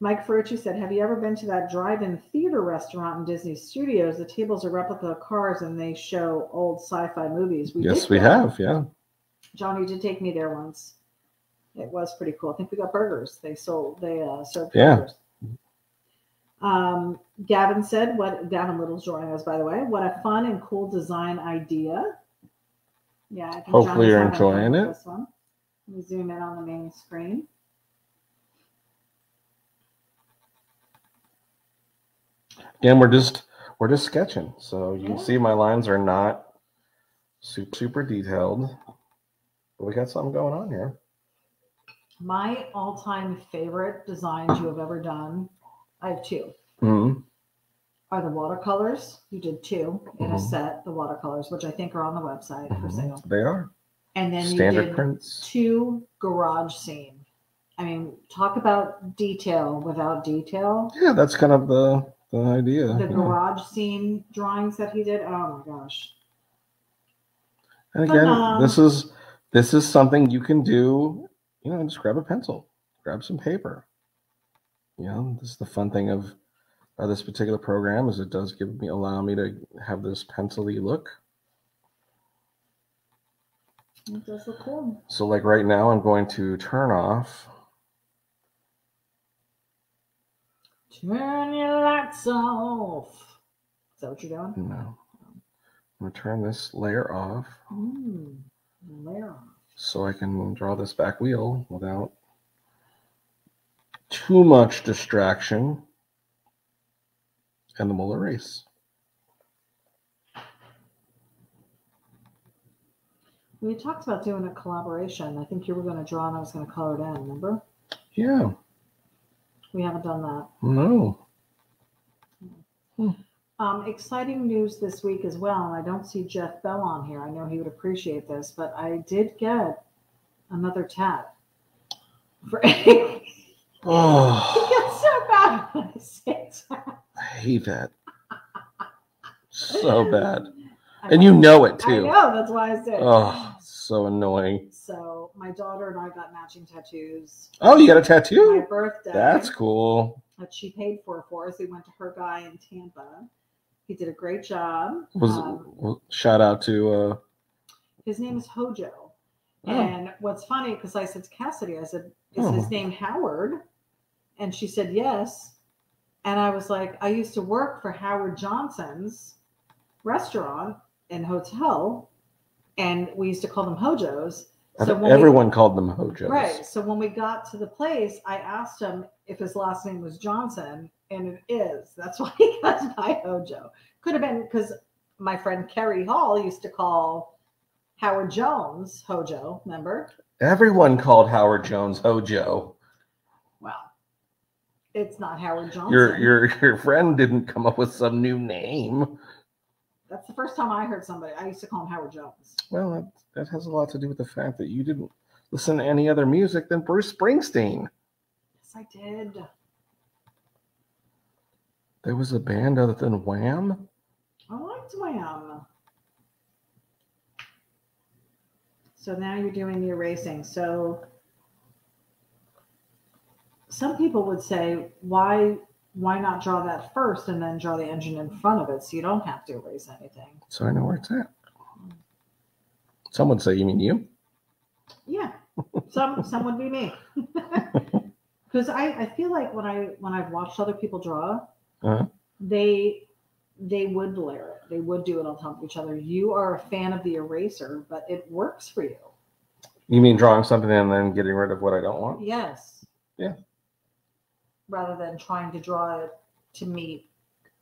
Mike Ferrucci said, "Have you ever been to that drive-in theater restaurant in Disney Studios? The tables are replica cars, and they show old sci-fi movies." We yes, we have. Yeah. Johnny did take me there once. It was pretty cool. I think we got burgers. They sold, they uh, served yeah. burgers. Um, Gavin said, "What Gavin Little's joining us, by the way. What a fun and cool design idea." Yeah. I think hopefully Johnny's you're enjoying it. This one. Let me zoom in on the main screen. Again, we're just we're just sketching, so you yeah. can see my lines are not super super detailed. We got something going on here. My all-time favorite designs you have ever done, I have two, mm-hmm. are the watercolors. You did two in mm-hmm. a set, the watercolors, which I think are on the website mm-hmm. for sale. They are. And then standard you did prints. Two garage scene. I mean, talk about detail without detail. Yeah, that's kind of the, the idea. The yeah. garage scene drawings that he did. Oh, my gosh. And again, Ta-da. this is... This is something you can do, you know, just grab a pencil, grab some paper. You know, this is the fun thing of uh, this particular program is it does give me, allow me to have this pencil-y look. It does look cool. So like right now, I'm going to turn off. Turn your lights off. Is that what you're doing? No. I'm going to turn this layer off. Mm. Layer. So I can draw this back wheel without too much distraction, and then we'll erase. We talked about doing a collaboration. I think you were going to draw and I was going to color it in, remember? Yeah. We haven't done that. No. Hmm. Um, exciting news this week as well, and I don't see Jeff Bell on here. I know he would appreciate this, but I did get another tat. For oh. It gets so bad when I say tat. I hate that. So bad. And you know it too. I know, that's why I said. Oh, so annoying. So my daughter and I got matching tattoos. Oh, you got a tattoo? For my birthday. That's cool. That she paid for for us. We went to her guy in Tampa. He did a great job. Was um, shout out to. Uh, his name is Hojo, oh. And what's funny because I said to Cassidy, I said, "Is oh. his name Howard?" And she said, "Yes." And I was like, "I used to work for Howard Johnson's restaurant." And hotel, and we used to call them Hojos. So everyone we, called them Hojos, right? So when we got to the place, I asked him if his last name was Johnson, and it is. That's why he goes by Hojo. Could have been because my friend Kerry Hall used to call Howard Jones Hojo. Remember? Everyone called Howard Jones Hojo. Well, it's not Howard Johnson. Your your your friend didn't come up with some new name. That's the first time I heard somebody. I used to call him Howard Jones. Well, that, that has a lot to do with the fact that you didn't listen to any other music than Bruce Springsteen. Yes, I did. There was a band other than Wham? I liked Wham. So now you're doing the erasing. So some people would say, why... Why not draw that first and then draw the engine in front of it so you don't have to erase anything? So I know where it's at. Some would say, you mean you? Yeah. Some some would be me. Because I, I feel like when I when I've watched other people draw, uh-huh. they they would layer it. They would do it on top of each other. You are a fan of the eraser, but it works for you. You mean drawing something and then getting rid of what I don't want? Yes. Yeah. Rather than trying to draw it to meet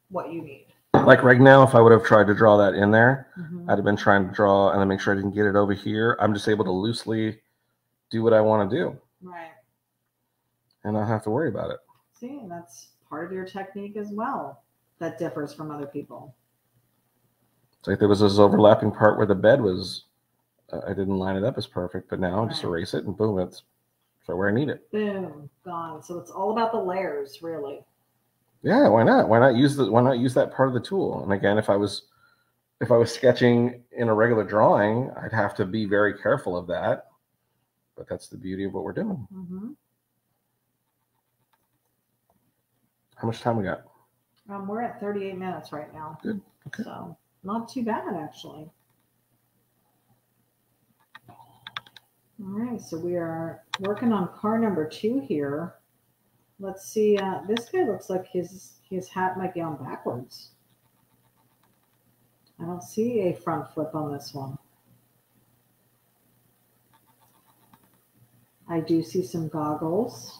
what you need. Like right now, if I would have tried to draw that in there, mm-hmm. I'd have been trying to draw and then make sure I didn't get it over here. I'm just able to loosely do what I want to do. Right. And I don't have to worry about it. See, and that's part of your technique as well that differs from other people. It's like there was this overlapping part where the bed was, uh, I didn't line it up as perfect, but now right. I just erase it and boom, it's so where I need it. Boom, gone. So it's all about the layers, really. Yeah, why not? Why not use the why not use that part of the tool? And again, if I was if I was sketching in a regular drawing, I'd have to be very careful of that. But that's the beauty of what we're doing. Mm-hmm. How much time we got? Um, we're at thirty-eight minutes right now. Good. Okay. So not too bad actually. All right, so we are working on car number two here. Let's see. Uh, this guy looks like his his hat might be on backwards. I don't see a front flip on this one. I do see some goggles.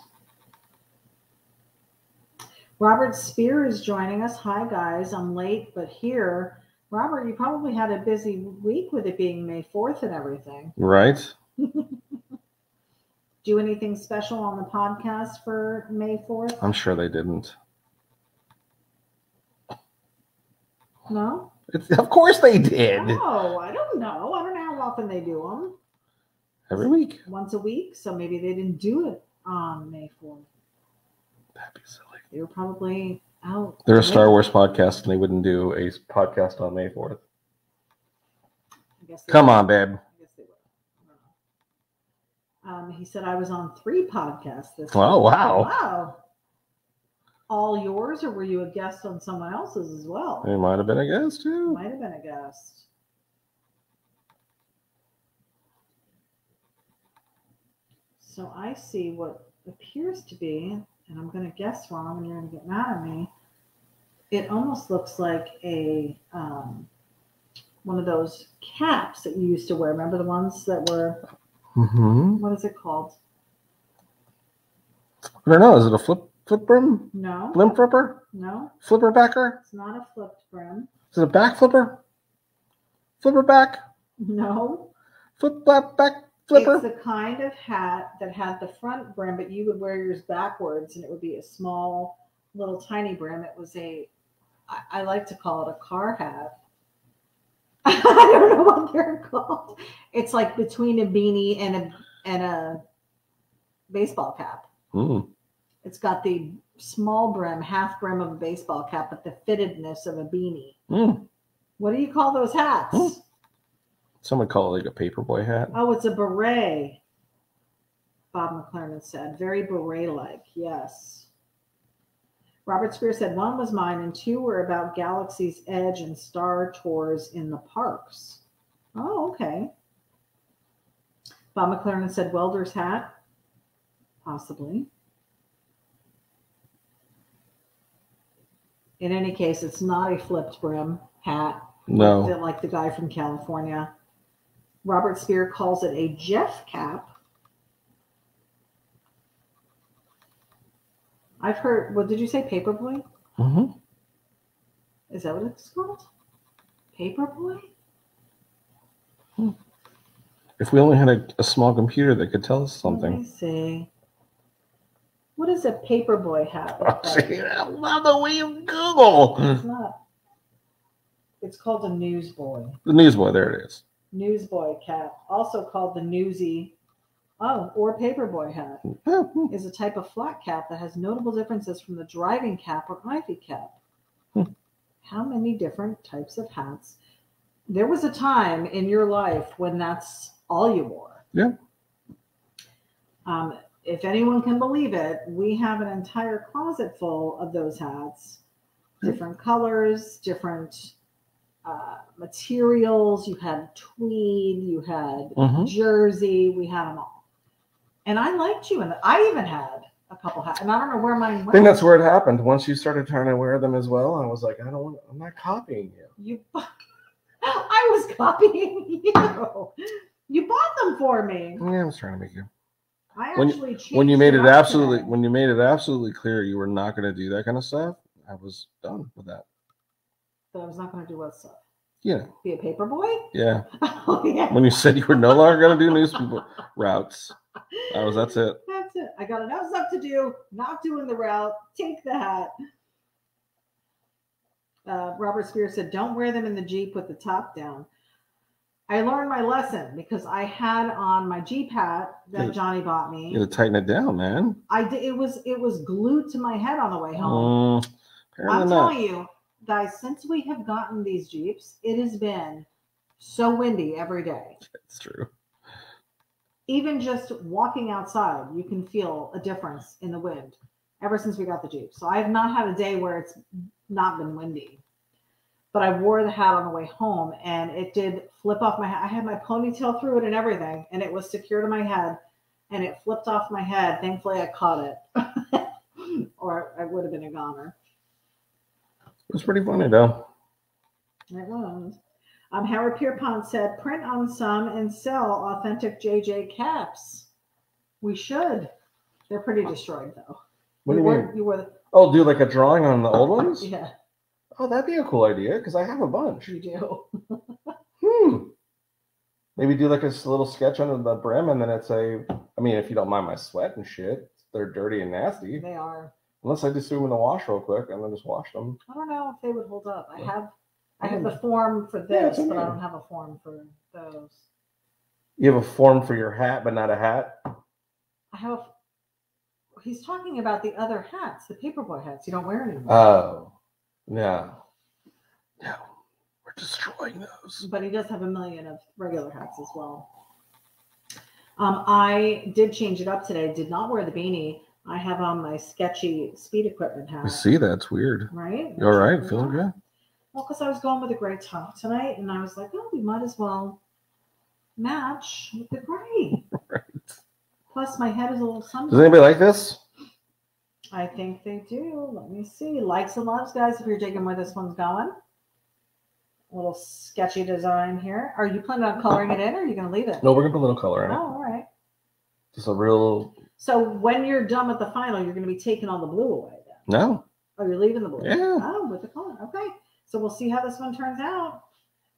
Robert Spear is joining us. Hi, guys. I'm late, but here. Robert, you probably had a busy week with it being May fourth and everything. Right. Do anything special on the podcast for May fourth? I'm sure they didn't. No? It's, of course they did. Oh, I don't know. I don't know how often they do them. Every week. Once a week. So maybe they didn't do it on May fourth. That'd be silly. They were probably out. They're a Star Wars podcast and they wouldn't do a podcast on May fourth. I guess Come on, babe. Um, he said, I was on three podcasts this week. Oh, wow. Wow. All yours, or were you a guest on someone else's as well? It might have been a guest, too. Might have been a guest. So I see what appears to be, and I'm going to guess wrong, and you're going to get mad at me. It almost looks like a um, one of those caps that you used to wear. Remember the ones that were... Mm-hmm. What is it called? I don't know. Is it a flip flip brim? No. Blimp flipper? No. Flipper backer? It's not a flipped brim. Is it a back flipper? Flipper back? No. Flip flap back flipper? It's the kind of hat that had the front brim, but you would wear yours backwards, and it would be a small, little tiny brim. It was a, I, I like to call it a car hat. I don't know what they're called. It's like between a beanie and a and a baseball cap. Mm. It's got the small brim, half brim of a baseball cap, but the fittedness of a beanie. Mm. What do you call those hats? Mm. Someone call it like a paperboy hat. Oh, it's a beret, Bob McClernand said. Very beret-like, yes. Robert Spear said, one was mine and two were about Galaxy's Edge and Star Tours in the parks. Oh, okay. Bob McClernand said, welder's hat? Possibly. In any case, it's not a flipped brim hat. No. Like the guy from California. Robert Spear calls it a Jeff cap. I've heard, what did you say, Paperboy? Mm-hmm. Is that what it's called? Paperboy? Hmm. If we only had a, a small computer that could tell us something. Let me see. What is a Paperboy hat? Oh, see, I love the way you Google. It's not. It's called a newsboy. The newsboy, there it is. Newsboy cap, also called the newsie. Oh, or paperboy hat, is a type of flat cap that has notable differences from the driving cap or ivy cap. Hmm. How many different types of hats? There was a time in your life when that's all you wore. Yeah. Um, if anyone can believe it, we have an entire closet full of those hats. Different hmm. colors, different uh, materials. You had tweed, you had mm-hmm. jersey. We had them all. And I liked you, and I even had a couple hats, and I don't know where mine went. I think that's where it happened. Once you started trying to wear them as well, I was like, I don't want, I'm not copying you. You, fuck. I was copying you. You bought them for me. Yeah, I was trying to make you. I actually changed when you made it absolutely when you made it absolutely clear you were not going to do that kind of stuff. I was done with that. But I was not going to do what stuff. Yeah. Be a paper boy? Yeah. Oh, yeah. When you said you were no longer going to do newspaper routes, that was, that's it. That's it. I got enough stuff to do. Not doing the route. Take the hat. Uh, Robert Spear said, don't wear them in the Jeep with the top down. I learned my lesson because I had on my Jeep hat that Johnny bought me. You had to tighten it down, man. I did. It was, it was glued to my head on the way home. Mm, I'm enough. telling you. Guys, since we have gotten these Jeeps, it has been so windy every day. That's true. Even just walking outside, you can feel a difference in the wind ever since we got the Jeep. So I have not had a day where it's not been windy. But I wore the hat on the way home, and it did flip off my head. I had my ponytail through it and everything, and it was secure to my head, and it flipped off my head. Thankfully, I caught it, or I would have been a goner. It was pretty funny, though. It was. Um, Howard Pierpont said, print on some and sell authentic J J caps. We should. They're pretty destroyed, though. What you do you were, mean? You were the... Oh, do like a drawing on the old ones? Yeah. Oh, that'd be a cool idea, because I have a bunch. You do. hmm. Maybe do like a little sketch under the brim, and then it's a, I mean, if you don't mind my sweat and shit, they're dirty and nasty. They are. Unless I just do them in the wash real quick and then just wash them. I don't know if they would hold up. I have I have the form for this, yeah, but I don't have a form for those. You have a form for your hat, but not a hat? I have a, he's talking about the other hats, the paperboy hats. You don't wear anymore. Oh. No. No. We're destroying those. But he does have a million of regular hats as well. Um, I did change it up today. Did not wear the beanie. I have on my sketchy speed equipment hat. I see, that's weird. Right? All right, feeling good? Well, because I was going with a gray top tonight, and I was like, oh, we might as well match with the gray. Right. Plus, my head is a little sunburned. Does anybody like this? I think they do. Let me see. Likes and loves, guys, if you're digging where this one's going. A little sketchy design here. Are you planning on coloring it in, or are you going to leave it? No, we're going to put a little color in it. Oh, all right. Just a real. So when you're done with the final, you're going to be taking all the blue away then? No. Oh, you're leaving the blue? Yeah. Oh, with the color. Okay. So we'll see how this one turns out.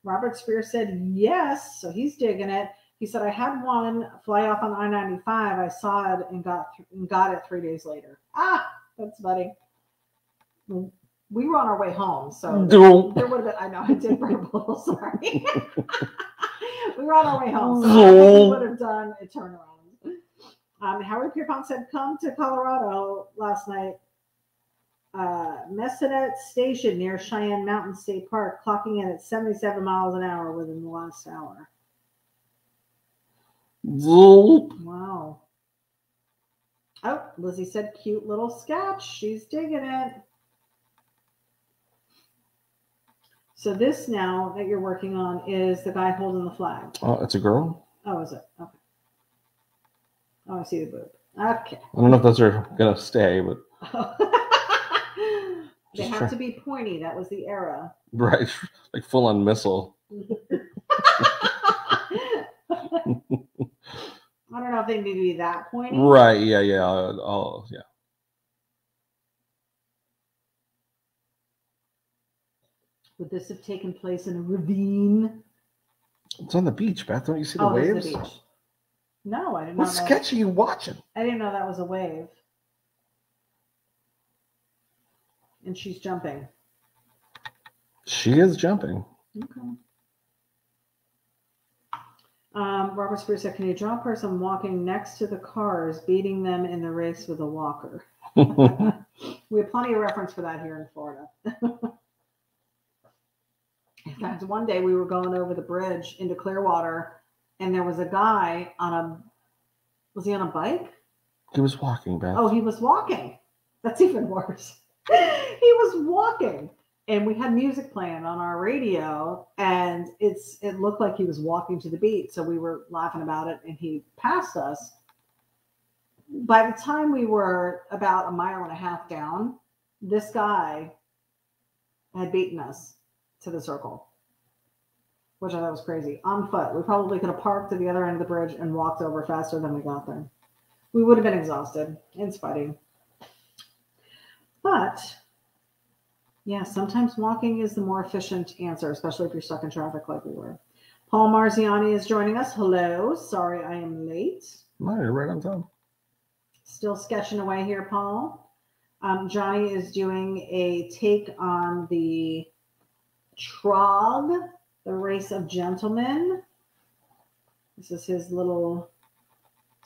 Robert Spear said yes. So he's digging it. He said, I had one fly off on I ninety-five. I saw it and got and got it three days later. Ah, that's funny. We were on our way home. So there, there would have been, I know I did verbal, sorry. We were on our way home. So we would have done a turnaround. Um, Howard Pierpont said, come to Colorado last night. Uh, Messinette Station near Cheyenne Mountain State Park, clocking in at seventy-seven miles an hour within the last hour. Zoop. Wow. Oh, Lizzie said, cute little sketch. She's digging it. So this now that you're working on is the guy holding the flag. Oh, it's a girl? Oh, is it? Okay. Oh, I see the boob. Okay. I don't know if those are going to stay, but... They have try. to be pointy. That was the era. Right. Like full-on missile. I don't know if they need to be that pointy. Right. Yeah, yeah. Oh, yeah. Would this have taken place in a ravine? It's on the beach, Beth. Don't you see the oh, waves? The beach. No, I didn't know. What sketch are you watching? I didn't know that was a wave. And she's jumping. She is jumping. Okay. Um, Robert Spears said, can you draw a person walking next to the cars, beating them in the race with a walker? We have plenty of reference for that here in Florida. In fact, one day we were going over the bridge into Clearwater, and there was a guy on a, was he on a bike? He was walking, Beth. Oh, he was walking. That's even worse. He was walking, and we had music playing on our radio, and it's it looked like he was walking to the beat, so we were laughing about it, and he passed us. By the time we were about a mile and a half down, this guy had beaten us to the circle, which I thought was crazy. On foot. We probably could have parked at the other end of the bridge and walked over faster than we got there. We would have been exhausted and sweaty. But, yeah, sometimes walking is the more efficient answer, especially if you're stuck in traffic like we were. Paul Marziani is joining us. Hello. Sorry I am late. No, you're right on time. Still sketching away here, Paul. Um, Johnny is doing a take on the Trog, the Race of Gentlemen. This is his little...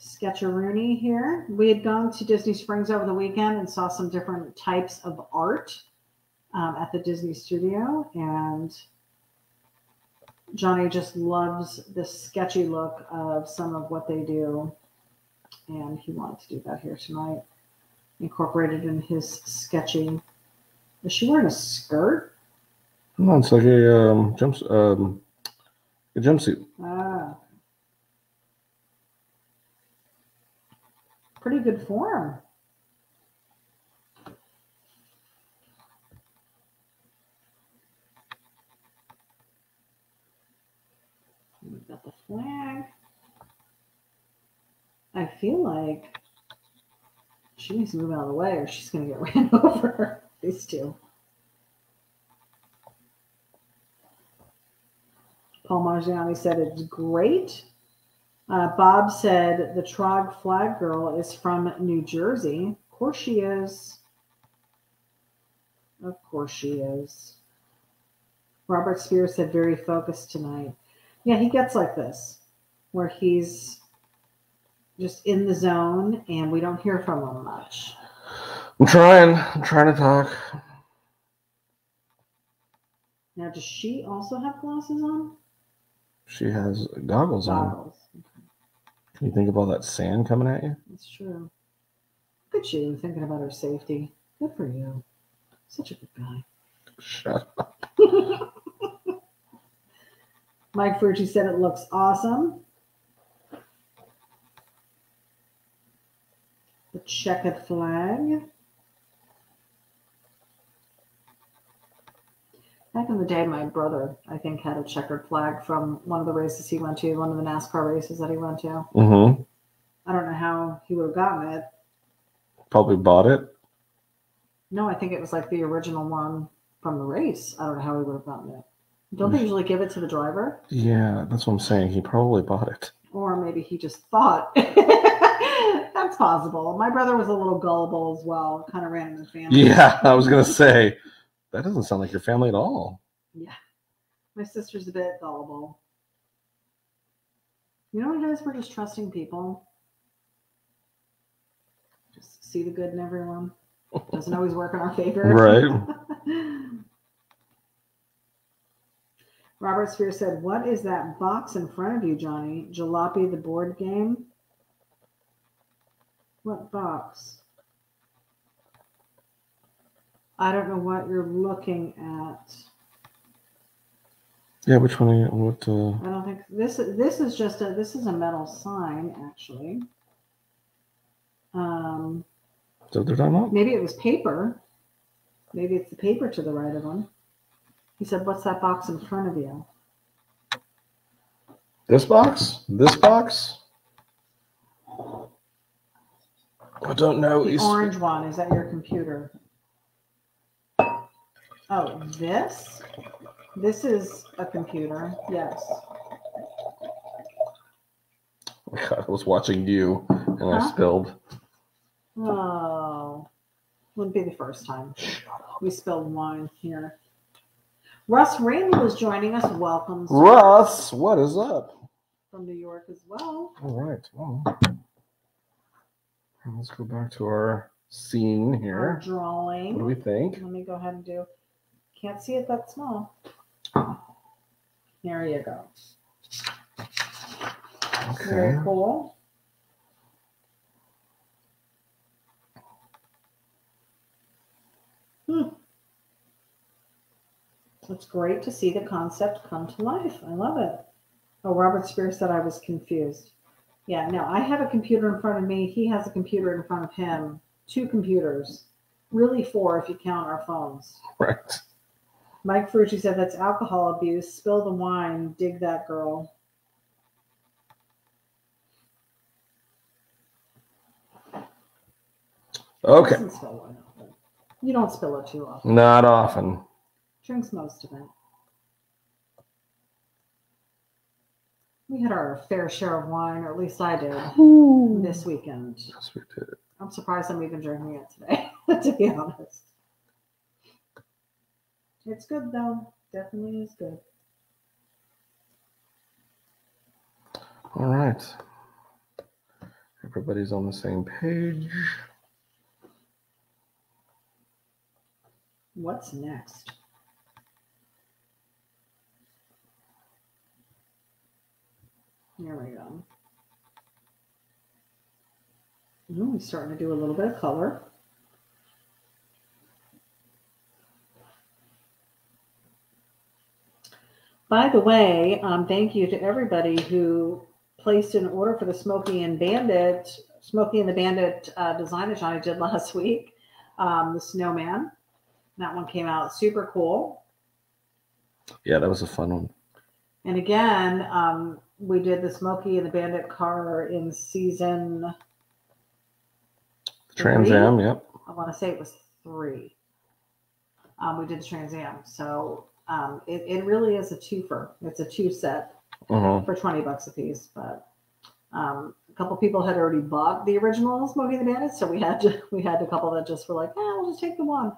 Sketcheroony here. We had gone to Disney Springs over the weekend and saw some different types of art um, at the Disney studio. And Johnny just loves the sketchy look of some of what they do. And he wanted to do that here tonight. Incorporated in his sketching. Is she wearing a skirt? No, it's like a, um, jumps, um, a jumpsuit. Ah. Pretty good form. We've got the flag. I feel like she needs to move out of the way or she's going to get ran over. These two. Paul Marziani said it's great. Uh, Bob said the Trog flag girl is from New Jersey. Of course she is. Of course she is. Robert Spear said very focused tonight. Yeah, he gets like this, where he's just in the zone and we don't hear from him much. I'm trying. I'm trying to talk. Now, does she also have glasses on? She has goggles, goggles. on. Can you think of all that sand coming at you? That's true. Good you thinking about her safety. Good for you. Such a good guy. Shut up. Mike Fergie said it looks awesome. The checkered flag. Back in the day, my brother, I think, had a checkered flag from one of the races he went to, one of the NASCAR races that he went to. Mm-hmm. I don't know how he would have gotten it. Probably bought it. No, I think it was like the original one from the race. I don't know how he would have gotten it. Don't they usually give it to the driver? Yeah, that's what I'm saying. He probably bought it. Or maybe he just thought. That's possible. My brother was a little gullible as well. Kind of ran in the family. Yeah, I was going to say, that doesn't sound like your family at all. Yeah. My sister's a bit gullible. You know what it is? We're just trusting people. Just see the good in everyone. Doesn't always work in our favor. Right. Robert Spear said, what is that box in front of you, Johnny? Jalopy, the board game? What box? I don't know what you're looking at. Yeah, which one are you, what, uh... I don't think, this, this is just a, this is a metal sign, actually. Um, so they're talking about? Maybe it was paper. Maybe it's the paper to the right of one. He said, what's that box in front of you? This box? This box? I don't know. The orange one. Is that your computer? Oh, this? This is a computer. Yes. God, I was watching you and huh? I spilled. Oh. Wouldn't be the first time. We spilled wine here. Russ Randall is joining us. Welcome. Russ, what is up? From New York as well. All right. Well, let's go back to our scene here. Our drawing. What do we think? Let me go ahead and do. Can't see it that small. There you go. Okay. Very cool. Hmm. It's great to see the concept come to life. I love it. Oh, Robert Spear said I was confused. Yeah, no, I have a computer in front of me. He has a computer in front of him. Two computers. Really four if you count our phones. Right. Mike Ferrucci said that's alcohol abuse. Spill the wine. Dig that girl. Okay. Spill it often. You don't spill it too often. Not often. Drinks most of it. We had our fair share of wine, or at least I did, Ooh. This weekend. Yes, we did. I'm surprised I'm even drinking it today, to be honest. It's good, though. Definitely is good. All right. Everybody's on the same page. What's next? There we go. Ooh, we're starting to do a little bit of color. By the way, um, thank you to everybody who placed an order for the Smokey and Bandit, Smokey and the Bandit uh, design that Johnny did last week, um, the snowman. That one came out super cool. Yeah, that was a fun one. And again, um, we did the Smokey and the Bandit car in season Trans Am, three. Yep. I want to say it was three. Um, we did the Trans Am. So um, it, it really is a twofer. It's a two set uh-huh. for twenty bucks a piece. But um, a couple people had already bought the original Smokey and the Bandit. So we had, to, we had a couple that just were like, yeah, we'll just take the one.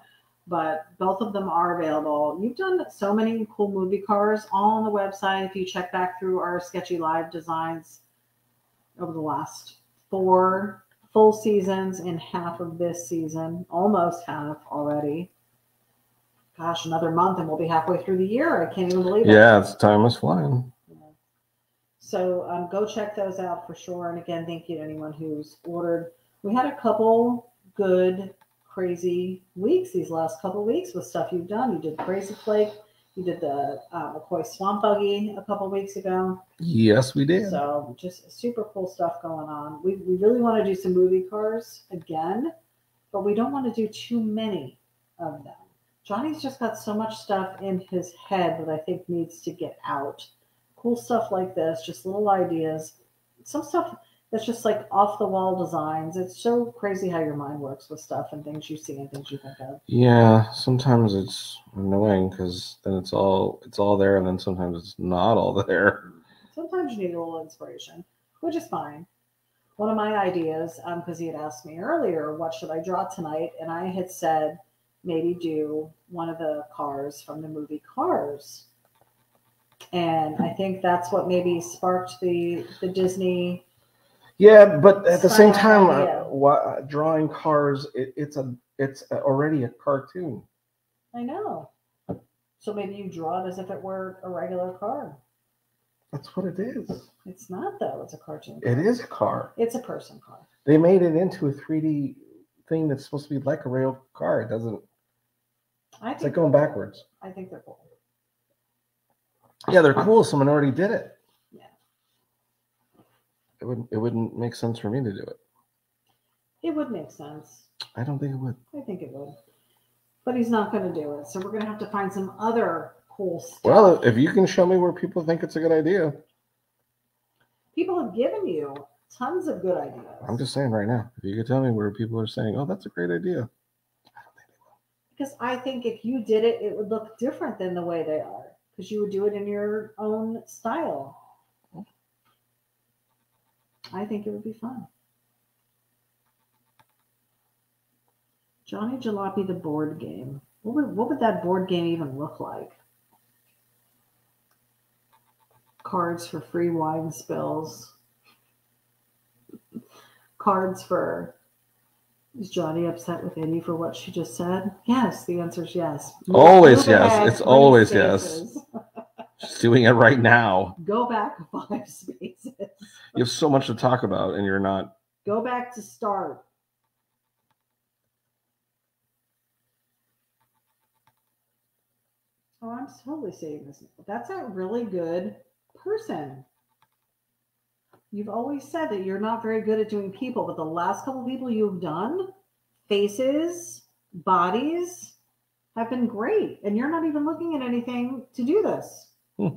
But both of them are available. You've done so many cool movie cars all on the website. If you check back through our Sketchy Live designs over the last four full seasons and half of this season, almost half already. Gosh, another month and we'll be halfway through the year. I can't even believe it. Yeah, it's time is flying. So um, go check those out for sure. And again, thank you to anyone who's ordered. We had a couple good crazy weeks these last couple weeks with stuff you've done. You did Crazy Flake. You did the uh, McCoy Swamp Buggy a couple weeks ago. Yes, we did. So just super cool stuff going on. We, we really want to do some movie cars again, but we don't want to do too many of them. Johnny's just got so much stuff in his head that I think needs to get out. Cool stuff like this, just little ideas. Some stuff It's just like off the wall designs. It's so crazy how your mind works with stuff and things you see and things you think of. Yeah, sometimes it's annoying because then it's all it's all there, and then sometimes it's not all there. Sometimes you need a little inspiration, which is fine. One of my ideas, um, because he had asked me earlier, what should I draw tonight? And I had said maybe do one of the cars from the movie Cars, and I think that's what maybe sparked the the Disney. Yeah, but at the same time, uh, drawing cars, it, it's a it's already a cartoon. I know. So maybe you draw it as if it were a regular car. That's what it is. It's not, though. It's a cartoon car. It is a car. It's a person car. They made it into a three D thing that's supposed to be like a real car. It doesn't. I think it's like going backwards. I think they're cool. Yeah, they're cool. Someone already did it. It wouldn't, it wouldn't make sense for me to do it. It would make sense. I don't think it would. I think it would. But he's not going to do it. So we're going to have to find some other cool stuff. Well, if you can show me where people think it's a good idea. People have given you tons of good ideas. I'm just saying right now. If you could tell me where people are saying, oh, that's a great idea. I don't think they will. Because I think if you did it, it would look different than the way they are. Because you would do it in your own style. I think it would be fun. Johnny Jalopy, the board game. What would, what would that board game even look like? Cards for free wine spills. Cards for, is Johnny upset with Indy for what she just said? Yes, the answer is yes. Always yes. It's always yes. She's doing it right now. Go back five spaces. You have so much to talk about, and you're not. Go back to start. Oh, I'm totally seeing this. That's a really good person. You've always said that you're not very good at doing people, but the last couple of people you've done, faces, bodies, have been great. And you're not even looking at anything to do this. Hmm.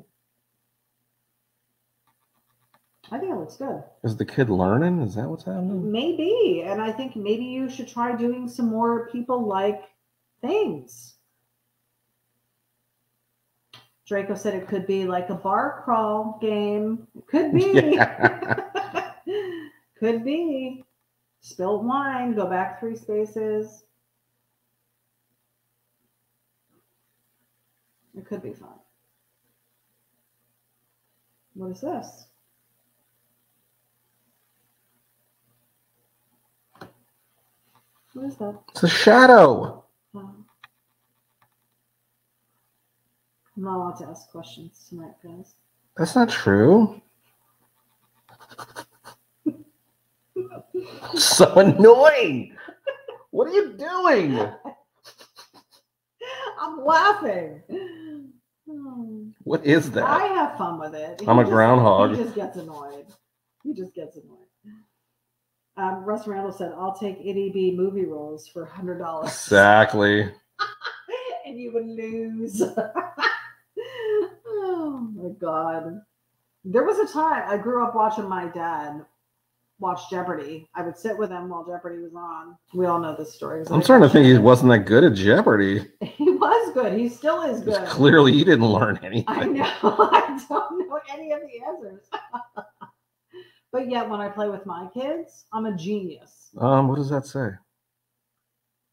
I think it looks good. Is the kid learning? Is that what's happening? Maybe. And I think maybe you should try doing some more people-like things. Draco said it could be like a bar crawl game. It could be. Yeah. Could be. Spilled wine. Go back three spaces. It could be fun. What is this? What is that? It's a shadow. Oh. I'm not allowed to ask questions tonight, guys. That's not true. So annoying. What are you doing? I'm laughing. What is that? I have fun with it. He I'm a just, groundhog. He just gets annoyed. He just gets annoyed. Um, Russ Randall said, I'll take N E B movie rolls for one hundred dollars. Exactly. And you would lose. Oh, my God. There was a time I grew up watching my dad watch Jeopardy. I would sit with him while Jeopardy was on. We all know this story. I'm starting to think he wasn't that good at Jeopardy. He was good. He still is good. Clearly, he didn't learn anything. I know. I don't know any of the answers. But yet, when I play with my kids, I'm a genius. Um, what does that say?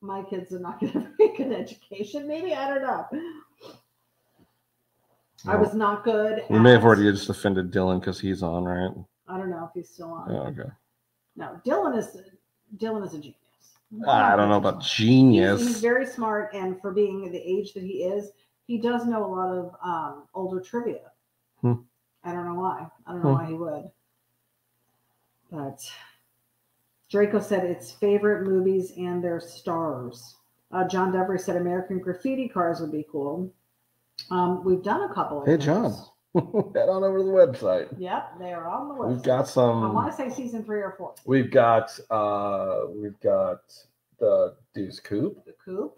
My kids are not going to be good education. Maybe I don't know. No. I was not good. We at... may have already just offended Dylan because he's on, right? I don't know if he's still on. Oh, okay. No, Dylan is Dylan is a genius. I don't know about genius. He's, he's very smart, and for being the age that he is, he does know a lot of um, older trivia. Hmm. I don't know why. I don't know hmm. why he would. But Draco said it's favorite movies and their stars. Uh, John Devery said American Graffiti cars would be cool. Um, we've done a couple of Hey, those. John. Head on over to the website. Yep, they are on the website. We've got some. I want to say season three or four. We've got uh, we've got the Deuce Coupe. The Coupe.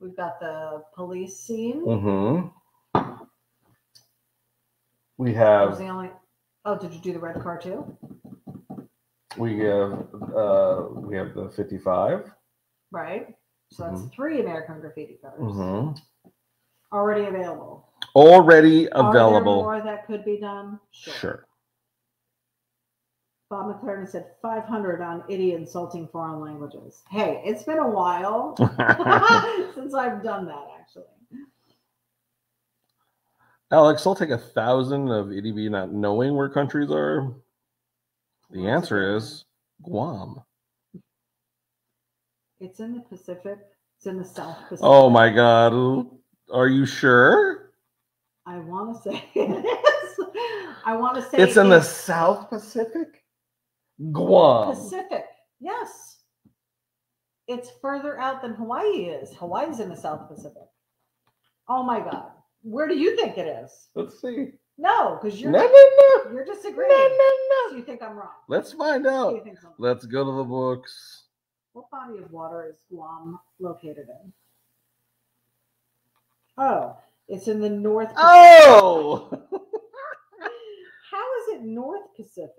We've got the police scene. Mm-hmm. We have. That was the only... Oh, did you do the red car too? We have uh, we have the fifty-five. Right. So that's mm-hmm. three American Graffiti covers mm-hmm. already available. Already available. Are there more that could be done? Sure. sure. Bob McLaren said five hundred on idiot insulting foreign languages. Hey, it's been a while since I've done that, actually. Alex, I'll take a thousand of E D B not knowing where countries are. The answer is Guam. It's in the Pacific. It's in the South Pacific. Oh, my God. Are you sure? I want to say it is. I want to say it's in it's the South Pacific? Guam. Pacific, yes. It's further out than Hawaii is. Hawaii's in the South Pacific. Oh my God. Where do you think it is? Let's see. No, because you're no, no, no. you're disagreeing. No, no, no. So you think I'm wrong. Let's find out. So Let's go to the books. What body of water is Guam located in? Oh, it's in the North Pacific. Oh! How is it North Pacific?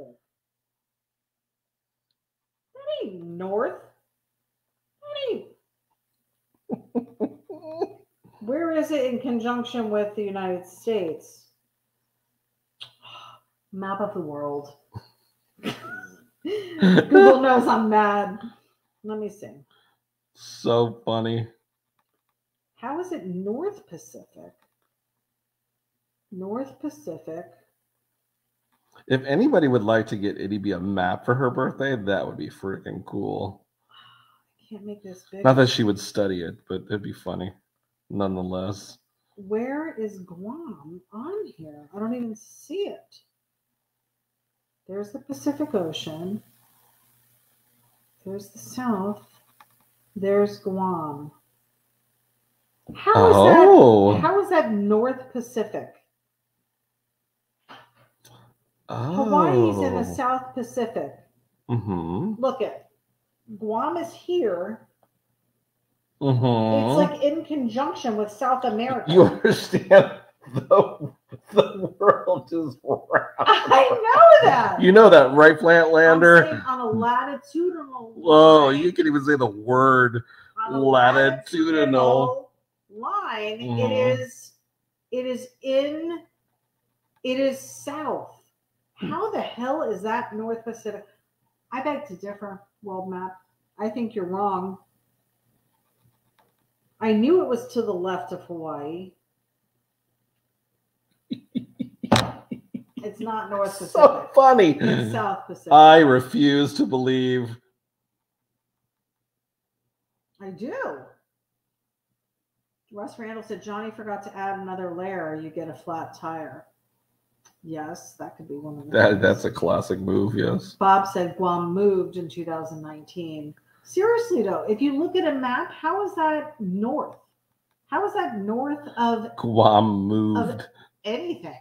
North? Where is it in conjunction with the United States? Map of the world. Google knows I'm mad. Let me see. So funny. How is it North Pacific? North Pacific. If anybody would like to get Itty a map for her birthday, that would be freaking cool. I can't make this big. Not that she would study it, but it'd be funny nonetheless. Where is Guam on here? I don't even see it. There's the Pacific Ocean. There's the South. There's Guam. How oh. is that? How is that North Pacific? Oh. Hawaii's in the South Pacific. Mm-hmm. Look at Guam is here. Mm-hmm. It's like in conjunction with South America. You understand the, the world is round. I know that. You know that, right, Plantlander? On a latitudinal. Whoa, line. You can even say the word latitudinal. latitudinal line. Mm-hmm. It is. It is in. It is south. How the hell is that North Pacific? I beg to differ, world map. I think you're wrong. I knew it was to the left of Hawaii. It's not North Pacific. So funny. It's South Pacific. I refuse to believe. I do. Russ Randall said, Johnny forgot to add another layer. You get a flat tire. Yes, that could be one of them. That, that's a classic move, yes. Bob said Guam moved in two thousand nineteen. Seriously, though, if you look at a map, how is that north? How is that north of Guam moved? Of anything.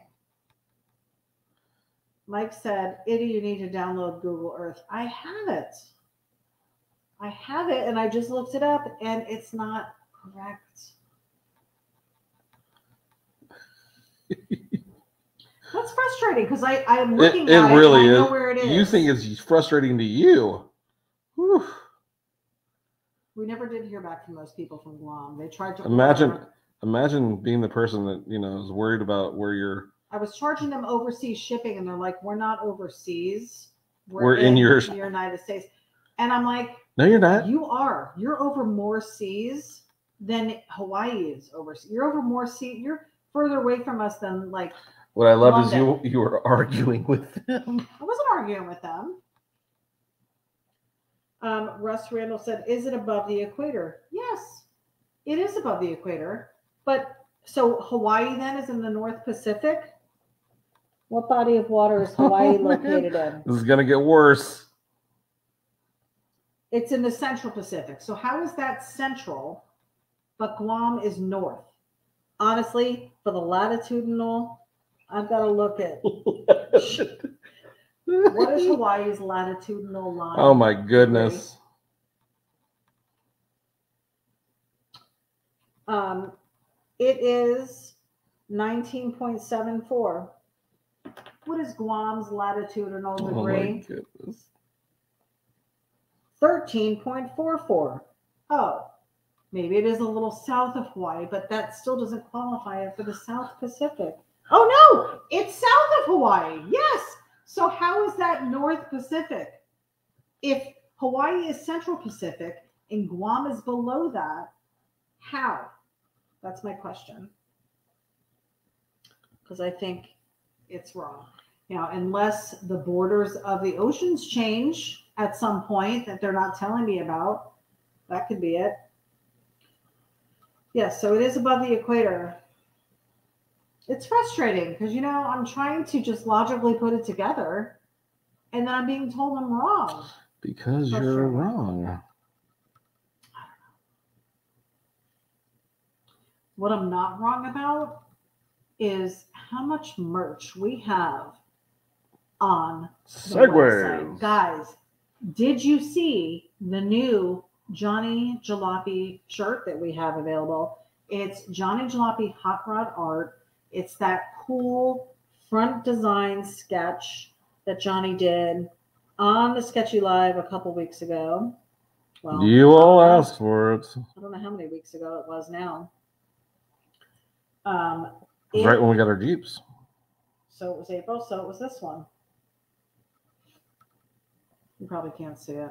Mike said, Itty, you need to download Google Earth. I have it. I have it, and I just looked it up, and it's not correct. That's frustrating because I I am looking it, it at really it. I know is. Where it is. You think it's frustrating to you? Whew. We never did hear back from most people from Guam. They tried to imagine order. imagine being the person that you know is worried about where you're. I was charging them overseas shipping, and they're like, "We're not overseas. We're, we're in, in your the United States." And I'm like, "No, you're not. You are. You're over more seas than Hawaii is overseas. You're over more sea. You're further away from us than like." What I love is you you were arguing with them. I wasn't arguing with them. Um, Russ Randall said, is it above the equator? Yes, it is above the equator. But so Hawaii then is in the North Pacific? What body of water is Hawaii oh, located in? This is going to get worse. It's in the Central Pacific. So how is that central, but Guam is north? Honestly, for the latitudinal... I've got to look at what is Hawaii's latitudinal line? Oh, my goodness. Um, it is nineteen point seven four. What is Guam's latitudinal degree? Oh, my goodness. thirteen point four four. Oh, maybe it is a little south of Hawaii, but that still doesn't qualify it for the South Pacific. Oh, no, it's south of Hawaii. Yes. So how is that North Pacific? If Hawaii is Central Pacific and Guam is below that, how? That's my question. Because I think it's wrong. You know, unless the borders of the oceans change at some point that they're not telling me about, that could be it. Yes, so it is above the equator. It's frustrating because, you know, I'm trying to just logically put it together and then I'm being told I'm wrong. Because you're wrong. I don't know. What I'm not wrong about is how much merch we have on the website. Guys, did you see the new Johnny Jalopy shirt that we have available? It's Johnny Jalopy Hot Rod Art. It's that cool front design sketch that Johnny did on the Sketchy Live a couple weeks ago. Well, you all asked for it. I don't know how many weeks ago it was now. Um, it, right when we got our Jeeps. So it was April, so it was this one. You probably can't see it.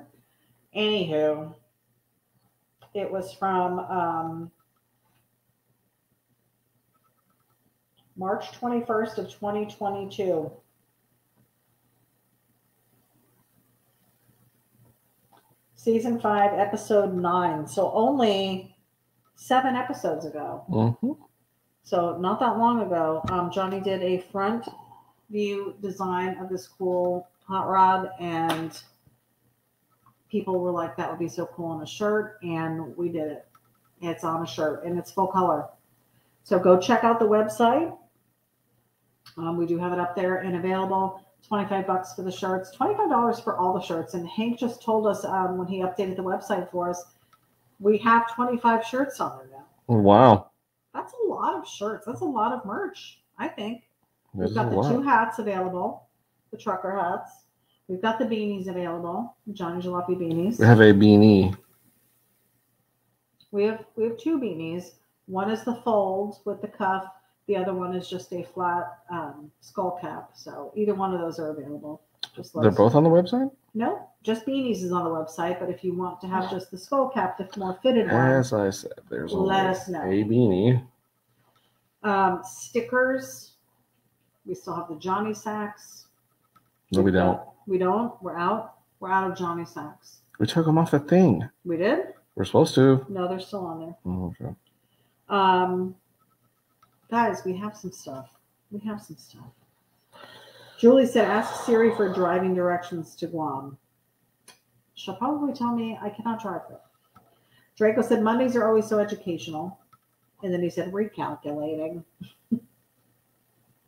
Anywho, it was from um, March twenty-first of twenty twenty-two. Season five, episode nine. So only seven episodes ago. Mm-hmm. So not that long ago, um, Johnny did a front view design of this cool hot rod, and people were like, that would be so cool on a shirt, and we did it. It's on a shirt, and it's full color. So go check out the website. Um, we do have it up there and available. twenty-five bucks for the shirts, twenty-five dollars for all the shirts. And Hank just told us um, when he updated the website for us, we have twenty-five shirts on there now. Oh, wow. That's a lot of shirts. That's a lot of merch, I think. We've got the two hats available, the trucker hats. We've got the beanies available, Johnny Jalopy beanies. We have a beanie. We have we have two beanies. One is the fold with the cuff. The other one is just a flat um, skull cap. So either one of those are available. Just They're both know. on the website? No, just beanies is on the website. But if you want to have yeah. just the skull cap, the more fitted one, as I said, there's let us know. A beanie. Um, stickers. We still have the Johnny sacks. No, we don't. We don't. We're out. We're out of Johnny sacks. We took them off the thing. We did? We're supposed to. No, they're still on there. Oh, okay. Um... Guys, we have some stuff. We have some stuff. Julie said, ask Siri for driving directions to Guam. She'll probably tell me I cannot drive there. Draco said, Mondays are always so educational. And then he said, recalculating.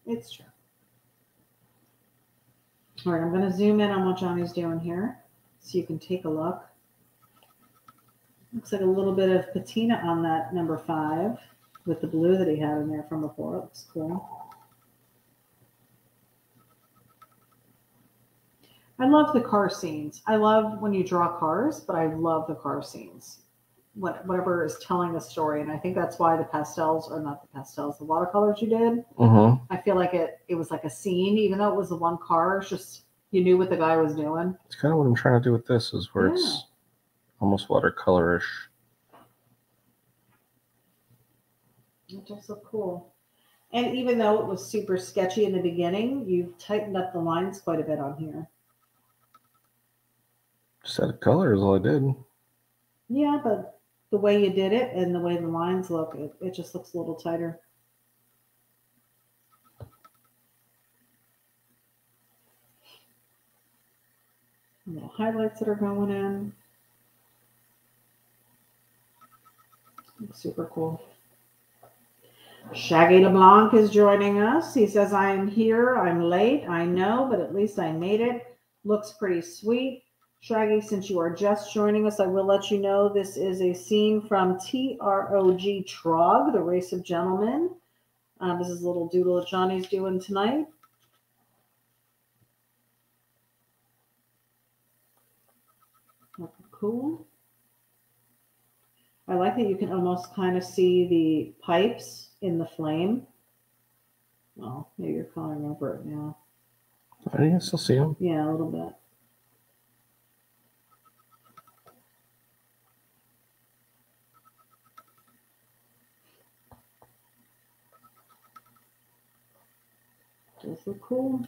It's true. All right, I'm going to zoom in on what Johnny's doing here so you can take a look. Looks like a little bit of patina on that number five. With the blue that he had in there from before. It looks cool. I love the car scenes. I love when you draw cars, but I love the car scenes. What, whatever is telling the story. And I think that's why the pastels, or not the pastels, the watercolors you did. Mm-hmm. I feel like it, it was like a scene, even though it was the one car. It's just, you knew what the guy was doing. It's kind of what I'm trying to do with this, is where yeah. it's almost watercolorish. It does look cool. And even though it was super sketchy in the beginning, you've tightened up the lines quite a bit on here. Just added color is all I did. Yeah, but the way you did it and the way the lines look, it, it just looks a little tighter. Little highlights that are going in. Looks super cool. Shaggy LeBlanc is joining us. He says, I am here. I'm late. I know, but at least I made it. Looks pretty sweet. Shaggy, since you are just joining us, I will let you know this is a scene from T R O G, Trog, The Race of Gentlemen. Uh, this is a little doodle that Johnny's doing tonight. Looking cool. I like that you can almost kind of see the pipes in the flame. Well, maybe you're coloring over it now. I think I still see them. Yeah, a little bit. Does look cool.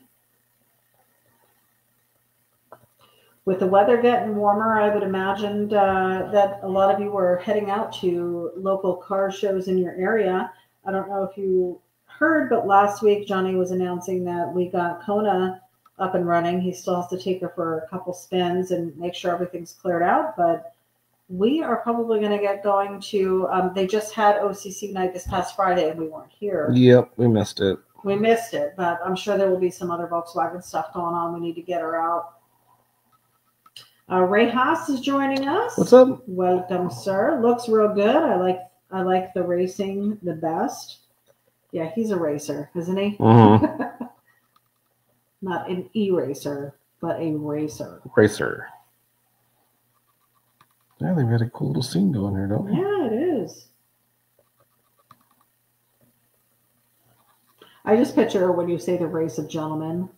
With the weather getting warmer, I would imagine uh, that a lot of you were heading out to local car shows in your area. I don't know if you heard, but last week Johnny was announcing that we got Kona up and running. He still has to take her for a couple spins and make sure everything's cleared out, but we are probably going to get going to, um, they just had O C C night this past Friday and we weren't here. Yep, we missed it. We missed it, but I'm sure there will be some other Volkswagen stuff going on. We need to get her out. Uh, Ray Haas is joining us. What's up? Welcome, sir. Looks real good. I like I like the racing the best. Yeah, he's a racer, isn't he? Mm-hmm. Not an e-racer, but a racer. Racer. Yeah, they've got a cool little scene going here, don't they? Yeah, it is. I just picture when you say the Race of Gentlemen,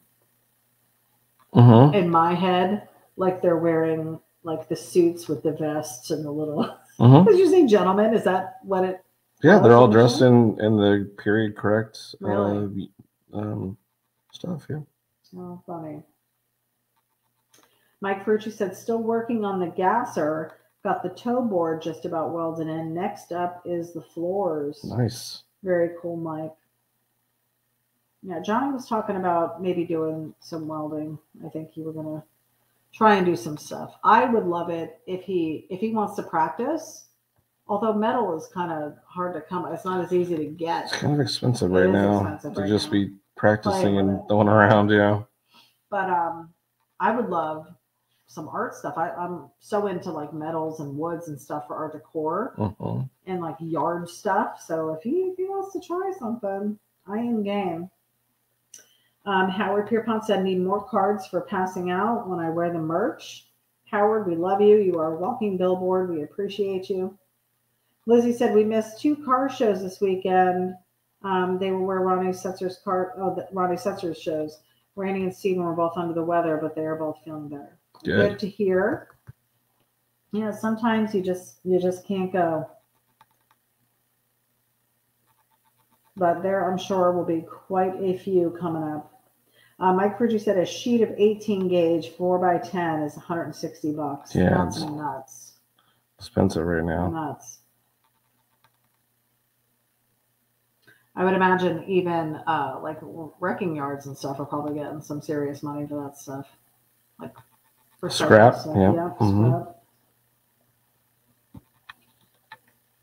mm-hmm. in my head, like they're wearing like the suits with the vests and the little. Mm-hmm. Did you say gentlemen? Is that what it? Yeah, they're all dressed in in the period correct really? uh, um, stuff. Yeah. Oh, funny. Mike Ferrucci said, "Still working on the gasser. Got the toe board just about welded in. Next up is the floors." Nice. Very cool, Mike. Yeah, Johnny was talking about maybe doing some welding. I think you were gonna try and do some stuff. I would love it if he if he wants to practice. Although metal is kind of hard to come. It's not as easy to get. It's kind of expensive right now to just be practicing and going around, yeah. But um, I would love some art stuff. I, I'm so into like metals and woods and stuff for art decor mm-hmm. and like yard stuff. So if he if he wants to try something, I am game. Um, Howard Pierpont said, need more cards for passing out when I wear the merch. Howard, we love you. You are a walking billboard. We appreciate you. Lizzie said, we missed two car shows this weekend. Um, they were where Ronnie Setzer's car, oh, the, Ronnie Setzer's shows. Randy and Steven were both under the weather, but they are both feeling better. Good, Good to hear. You know, sometimes you just, you just can't go. But there, I'm sure, will be quite a few coming up. Uh, Mike Ferrucci said a sheet of eighteen gauge four by ten is one hundred sixty bucks. Yeah, that's nuts. Expensive right now. Nuts. I would imagine even uh, like wrecking yards and stuff are probably getting some serious money for that stuff. Like for scrap. Stuff. Yeah. yeah mm-hmm. Scrap.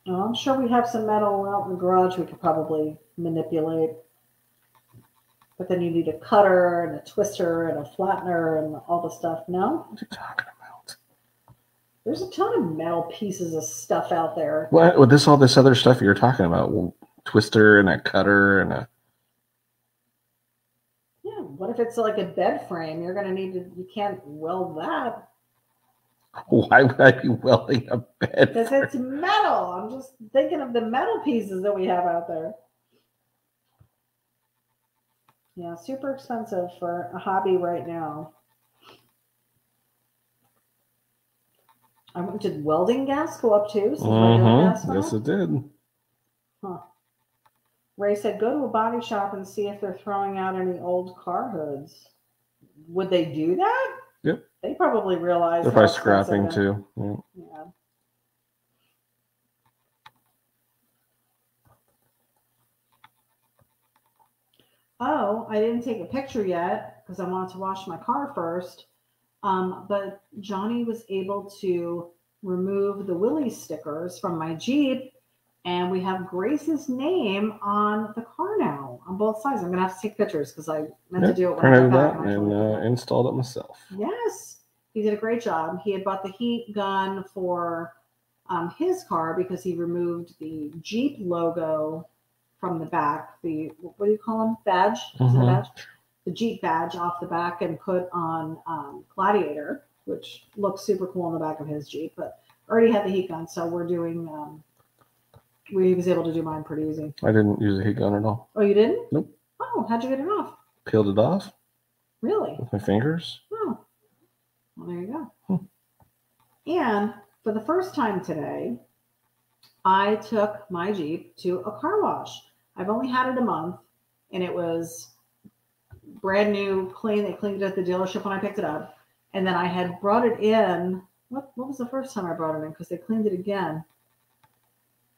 Well, I'm sure we have some metal out in the garage we could probably manipulate. But then you need a cutter and a twister and a flattener and all the stuff. No? What are you talking about? There's a ton of metal pieces of stuff out there. What? With this, all this other stuff you're talking about? Well, twister and a cutter and a... Yeah, what if it's like a bed frame? You're going to need to... You can't weld that. Why would I be welding a bed? Because it's metal. I'm just thinking of the metal pieces that we have out there. Yeah, super expensive for a hobby right now. I mean, did welding gas go up too? So mm-hmm. Yes, it did. Huh. Ray said, go to a body shop and see if they're throwing out any old car hoods. Would they do that? Yep. They probably realize they're probably scrapping too. Yeah. yeah. Oh, I didn't take a picture yet because I wanted to wash my car first. Um, but Johnny was able to remove the Willie stickers from my Jeep, and we have Grace's name on the car now on both sides. I'm gonna have to take pictures because I meant yep, to do it when I got back and uh, installed it myself. Yes, he did a great job. He had bought the heat gun for um, his car because he removed the Jeep logo from the back. The what do you call them? Badge. Mm-hmm. Is that badge? The Jeep badge off the back and put on um, Gladiator. which looks super cool on the back of his Jeep, but already had the heat gun. So we're doing, um, we was able to do mine pretty easy. I didn't use a heat gun at all. Oh, you didn't? Nope. Oh, how'd you get it off? Peeled it off. Really? With my fingers. Oh, well, there you go. Hmm. And for the first time today, I took my Jeep to a car wash. I've only had it a month, and it was brand new, clean. They cleaned it at the dealership when I picked it up. And then I had brought it in. What, what was the first time I brought it in? Because they cleaned it again.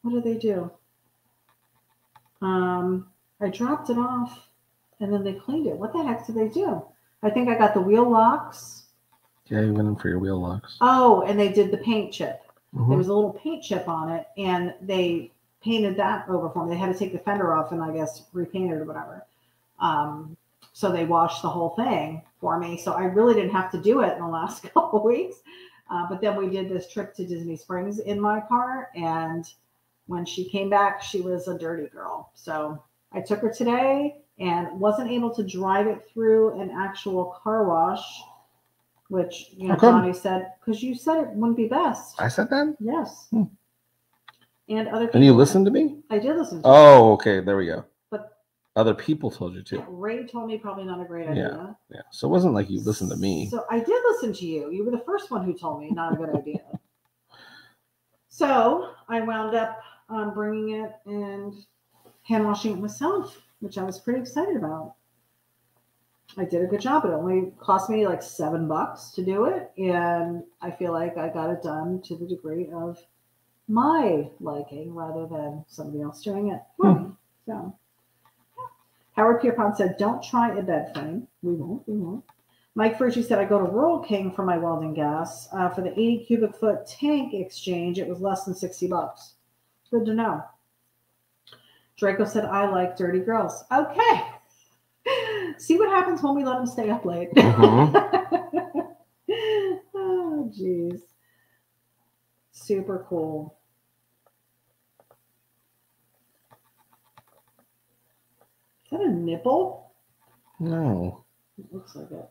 What did they do? Um, I dropped it off, and then they cleaned it. What the heck did they do? I think I got the wheel locks. Yeah, you went in for your wheel locks. Oh, and they did the paint chip. Mm-hmm. There was a little paint chip on it, and they painted that over for me. They had to take the fender off and, I guess, repaint it or whatever. Um, so they washed the whole thing for me. So I really didn't have to do it in the last couple of weeks. Uh, but then we did this trip to Disney Springs in my car, and when she came back, she was a dirty girl. So I took her today and wasn't able to drive it through an actual car wash, which, you know, Johnny said, because you said it wouldn't be best. I said that? Yes. Hmm. And other people. And you listened to me? I did listen to you. Oh, okay. There we go. But other people told you too. Yeah, Ray told me probably not a great idea. Yeah. Yeah. So it wasn't like you listened to me. So I did listen to you. You were the first one who told me not a good idea. So I wound up um, bringing it and hand washing it myself, which I was pretty excited about. I did a good job. It only cost me like seven bucks to do it. And I feel like I got it done to the degree of my liking rather than somebody else doing it for me. So yeah. Howard Pierpont said, don't try a bed frame. We won't. We won't. Mike Fergie said, I go to Rural King for my welding gas. Uh, for the eighty cubic foot tank exchange, it was less than sixty bucks. Good to know. Draco said, I like dirty girls. Okay. See what happens when we let them stay up late. Mm-hmm. Oh, geez. Super cool. Is that a nipple? No. It looks like it.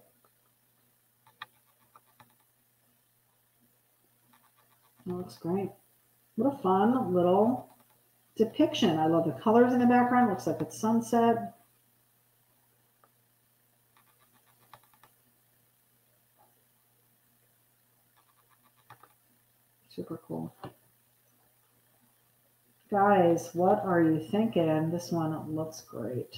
That looks great. What a fun little depiction. I love the colors in the background. Looks like it's sunset. Super cool. Guys, what are you thinking? This one looks great.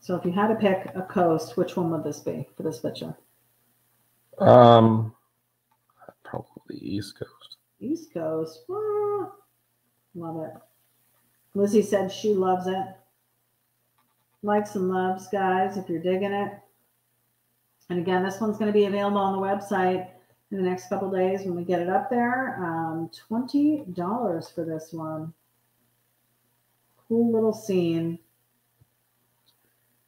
So if you had to pick a coast, which one would this be for this picture? Um, probably East Coast. East Coast. Ah, love it. Lizzie said she loves it. Likes and loves, guys, if you're digging it. And again, this one's going to be available on the website in the next couple of days when we get it up there. Um, twenty dollars for this one. Cool little scene.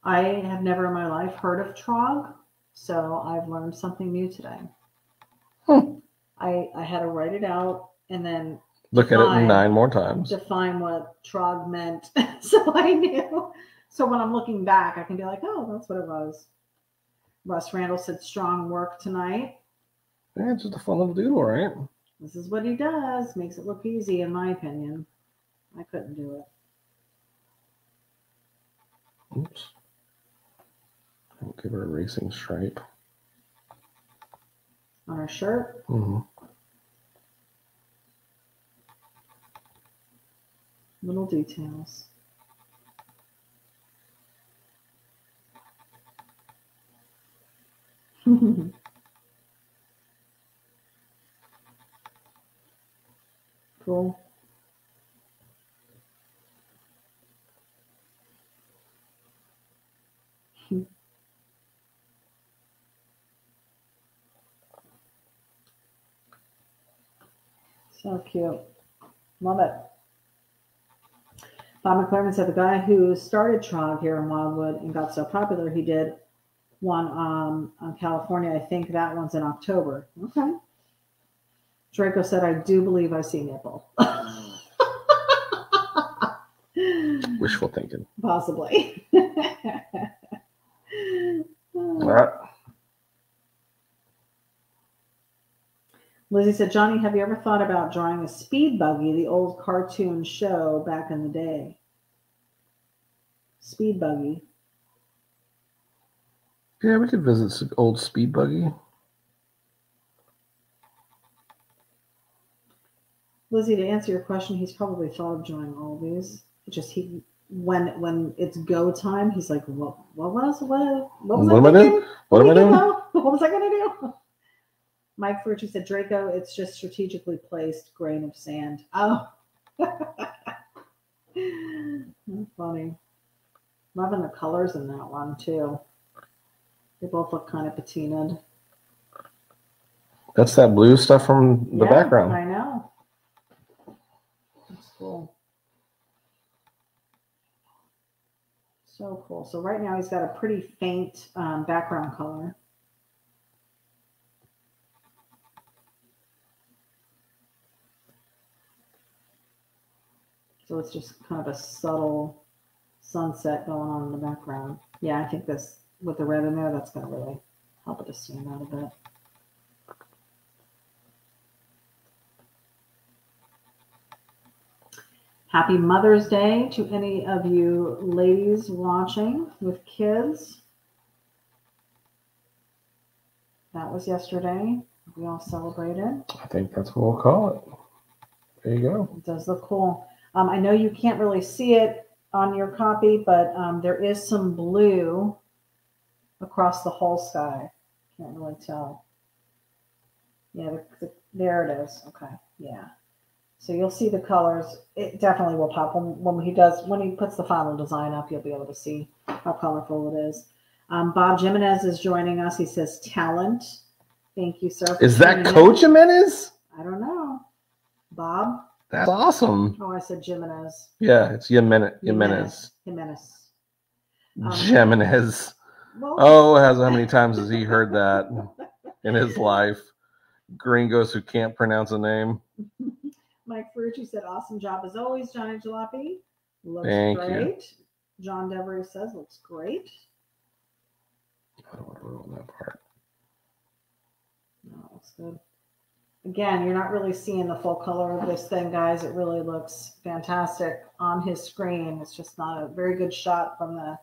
I have never in my life heard of Trog, so I've learned something new today. Hmm. I, I had to write it out and then look define, at it nine more times. Define what Trog meant, so I knew. So when I'm looking back, I can be like, oh, that's what it was. Russ Randall said, strong work tonight. Yeah, it's just a fun little doodle, right? This is what he does. Makes it look easy, in my opinion. I couldn't do it. Oops. I'll give her a racing stripe. On her shirt? Mm-hmm. Little details. Cool. So cute. Love it. Bob McClaren said the guy who started Trog here in Wildwood and got so popular, he did one um, on California. I think that one's in October. Okay. Draco said, I do believe I see nipple. Wishful thinking. Possibly. All right. Lizzie said, Johnny, have you ever thought about drawing a Speed Buggy, the old cartoon show back in the day? Speed Buggy. Yeah, we could visit some old Speed Buggy. Lizzie, to answer your question, he's probably thought of drawing all these. Just he when when it's go time, he's like, what what was what what was what I thinking? What am I doing? What was I gonna do? Mike Ferrucci said, Draco, it's just strategically placed grain of sand. Oh. That's funny. Loving the colors in that one, too. They both look kind of patinaed. That's that blue stuff from the yeah, background. I know. That's cool. So cool. So right now he's got a pretty faint um, background color. So it's just kind of a subtle sunset going on in the background. Yeah, I think this, with the red in there, that's going to really help it to stand out a bit. Happy Mother's Day to any of you ladies watching with kids. That was yesterday. We all celebrated. I think that's what we'll call it. There you go. It does look cool. Um, I know you can't really see it on your copy, but um, there is some blue across the whole sky. Can't really tell. Yeah, the, the, there it is. Okay, yeah. So you'll see the colors. It definitely will pop when, when he does. When he puts the final design up, you'll be able to see how colorful it is. Um, Bob Jimenez is joining us. He says talent. Thank you, sir. Is that Coach Jimenez? I don't know, Bob. That's awesome. Oh, I said Jimenez. Yeah, it's Jimenez. Jimenez. Jimenez. Um, Jimenez. Well, oh, has, how many times has he heard that in his life? Gringos who can't pronounce a name. Mike Ferrucci said, awesome job as always, Johnny Jalopy. Looks Thank great. You. John Devery says, looks great. I don't want to ruin that part. No, it looks good. Again, you're not really seeing the full color of this thing, guys. It really looks fantastic on his screen. It's just not a very good shot from the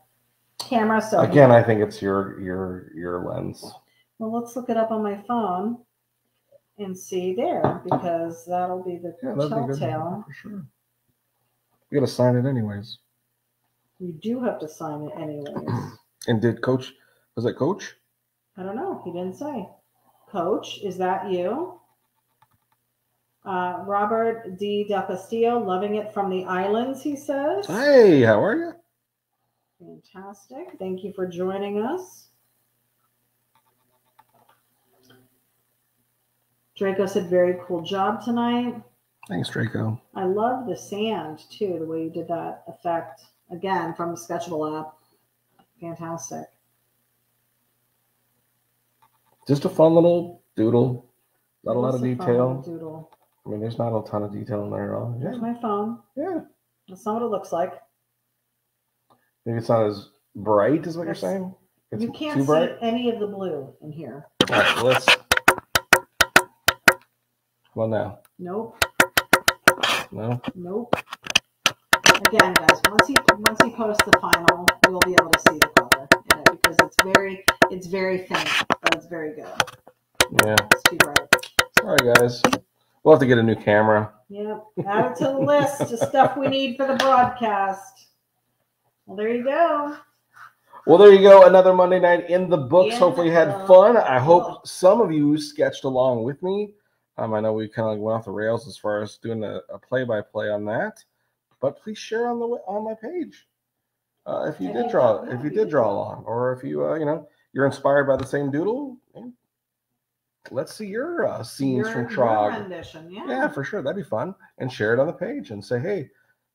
camera. So again, I think it's your your your lens. Well, let's look it up on my phone and see there, because that'll be the yeah, telltale. For sure. You gotta sign it anyways. You do have to sign it anyways. And did Coach, was that Coach? I don't know. He didn't say. Coach, is that you? Uh, Robert D. Del Castillo, loving it from the islands, he says. Hey, how are you? Fantastic. Thank you for joining us. Draco said, very cool job tonight. Thanks, Draco. I love the sand, too, the way you did that effect. Again, from the Sketchable app. Fantastic. Just a fun little doodle. Not a lot of detail. I mean, there's not a ton of detail in there at all. Yeah. There's my phone. Yeah. That's not what it looks like. Maybe it's not as bright as what That's, you're saying? It's you can't see bright? Any of the blue in here. All right, let's... Well, now. Nope. No? Nope. Again, guys, once he, once he posts the final, we'll be able to see the color in it, because it's very, it's very faint, but it's very good. Yeah. It's too bright. Sorry, guys. We'll have to get a new camera. Yep. Add it to the list of stuff we need for the broadcast. Well, there you go. Well, there you go. Another Monday night in the books. Yeah. Hopefully you had fun. I hope some of you sketched along with me. Um, I know we kind of like went off the rails as far as doing a play-by-play -play on that. But please share on the on my page uh, if you did draw if you did draw along, or if you uh, you know, you're inspired by the same doodle. Yeah. Let's see your uh, scenes your, from Trog. Yeah. Yeah, for sure. That'd be fun. And share it on the page and say, hey,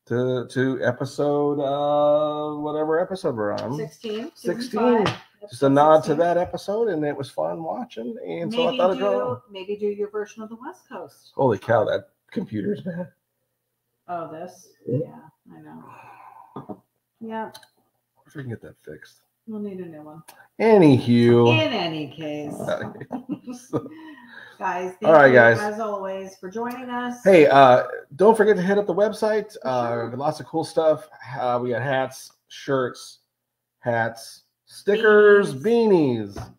to to episode, uh, whatever episode we're on. sixteen. sixteen. Just a nod sixteen. To that episode. And it was fun watching. And maybe so I thought I'd go. Maybe do your version of the West Coast. Holy cow, that computer's bad. Oh, this? Yeah, I know. Yeah. If we can get that fixed. We'll need a new one. Anywho. In any case. so. Guys, thank All right, you, guys. as always, for joining us. Hey, uh, don't forget to hit up the website. Uh, lots of cool stuff. Uh, we got hats, shirts, hats, stickers, beanies, beanies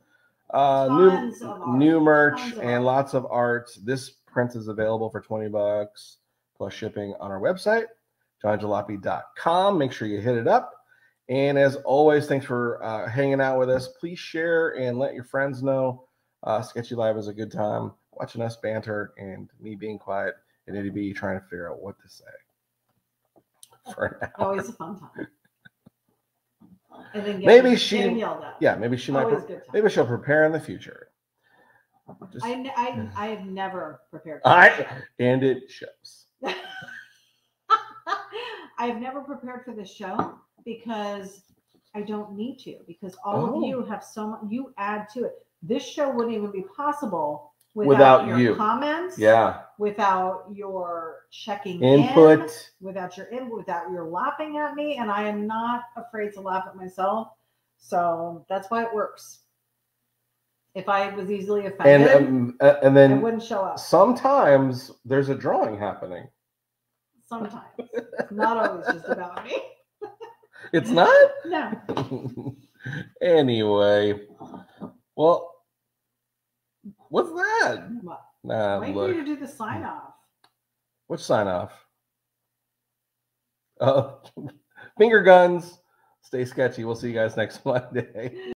uh, new, new merch, and lots of art. This print is available for twenty bucks plus shipping on our website, johnny jalopy dot com. Make sure you hit it up. And as always, thanks for uh, hanging out with us. Please share and let your friends know. Uh, Sketchy Live is a good time watching us banter and me being quiet and Eddie B trying to figure out what to say for an hour. Always a fun time. And then maybe she, yeah, maybe she might, maybe she'll prepare in the future. Just, I, I, I have never prepared. For I, and it shows. I've never prepared for this show because I don't need to, because all oh. of you have so much, you add to it. This show wouldn't even be possible without, without your you. comments, yeah, without your checking input, in, without your input, without your laughing at me, and I am not afraid to laugh at myself, so that's why it works. If I was easily offended, and um, uh, and then I wouldn't show up. Sometimes there's a drawing happening. Sometimes it's not always just about me. It's not? No. Anyway. Well, what's that? What? Nah, Wait look. for you to do the sign off. Which sign off? Oh, finger guns. Stay sketchy. We'll see you guys next Monday.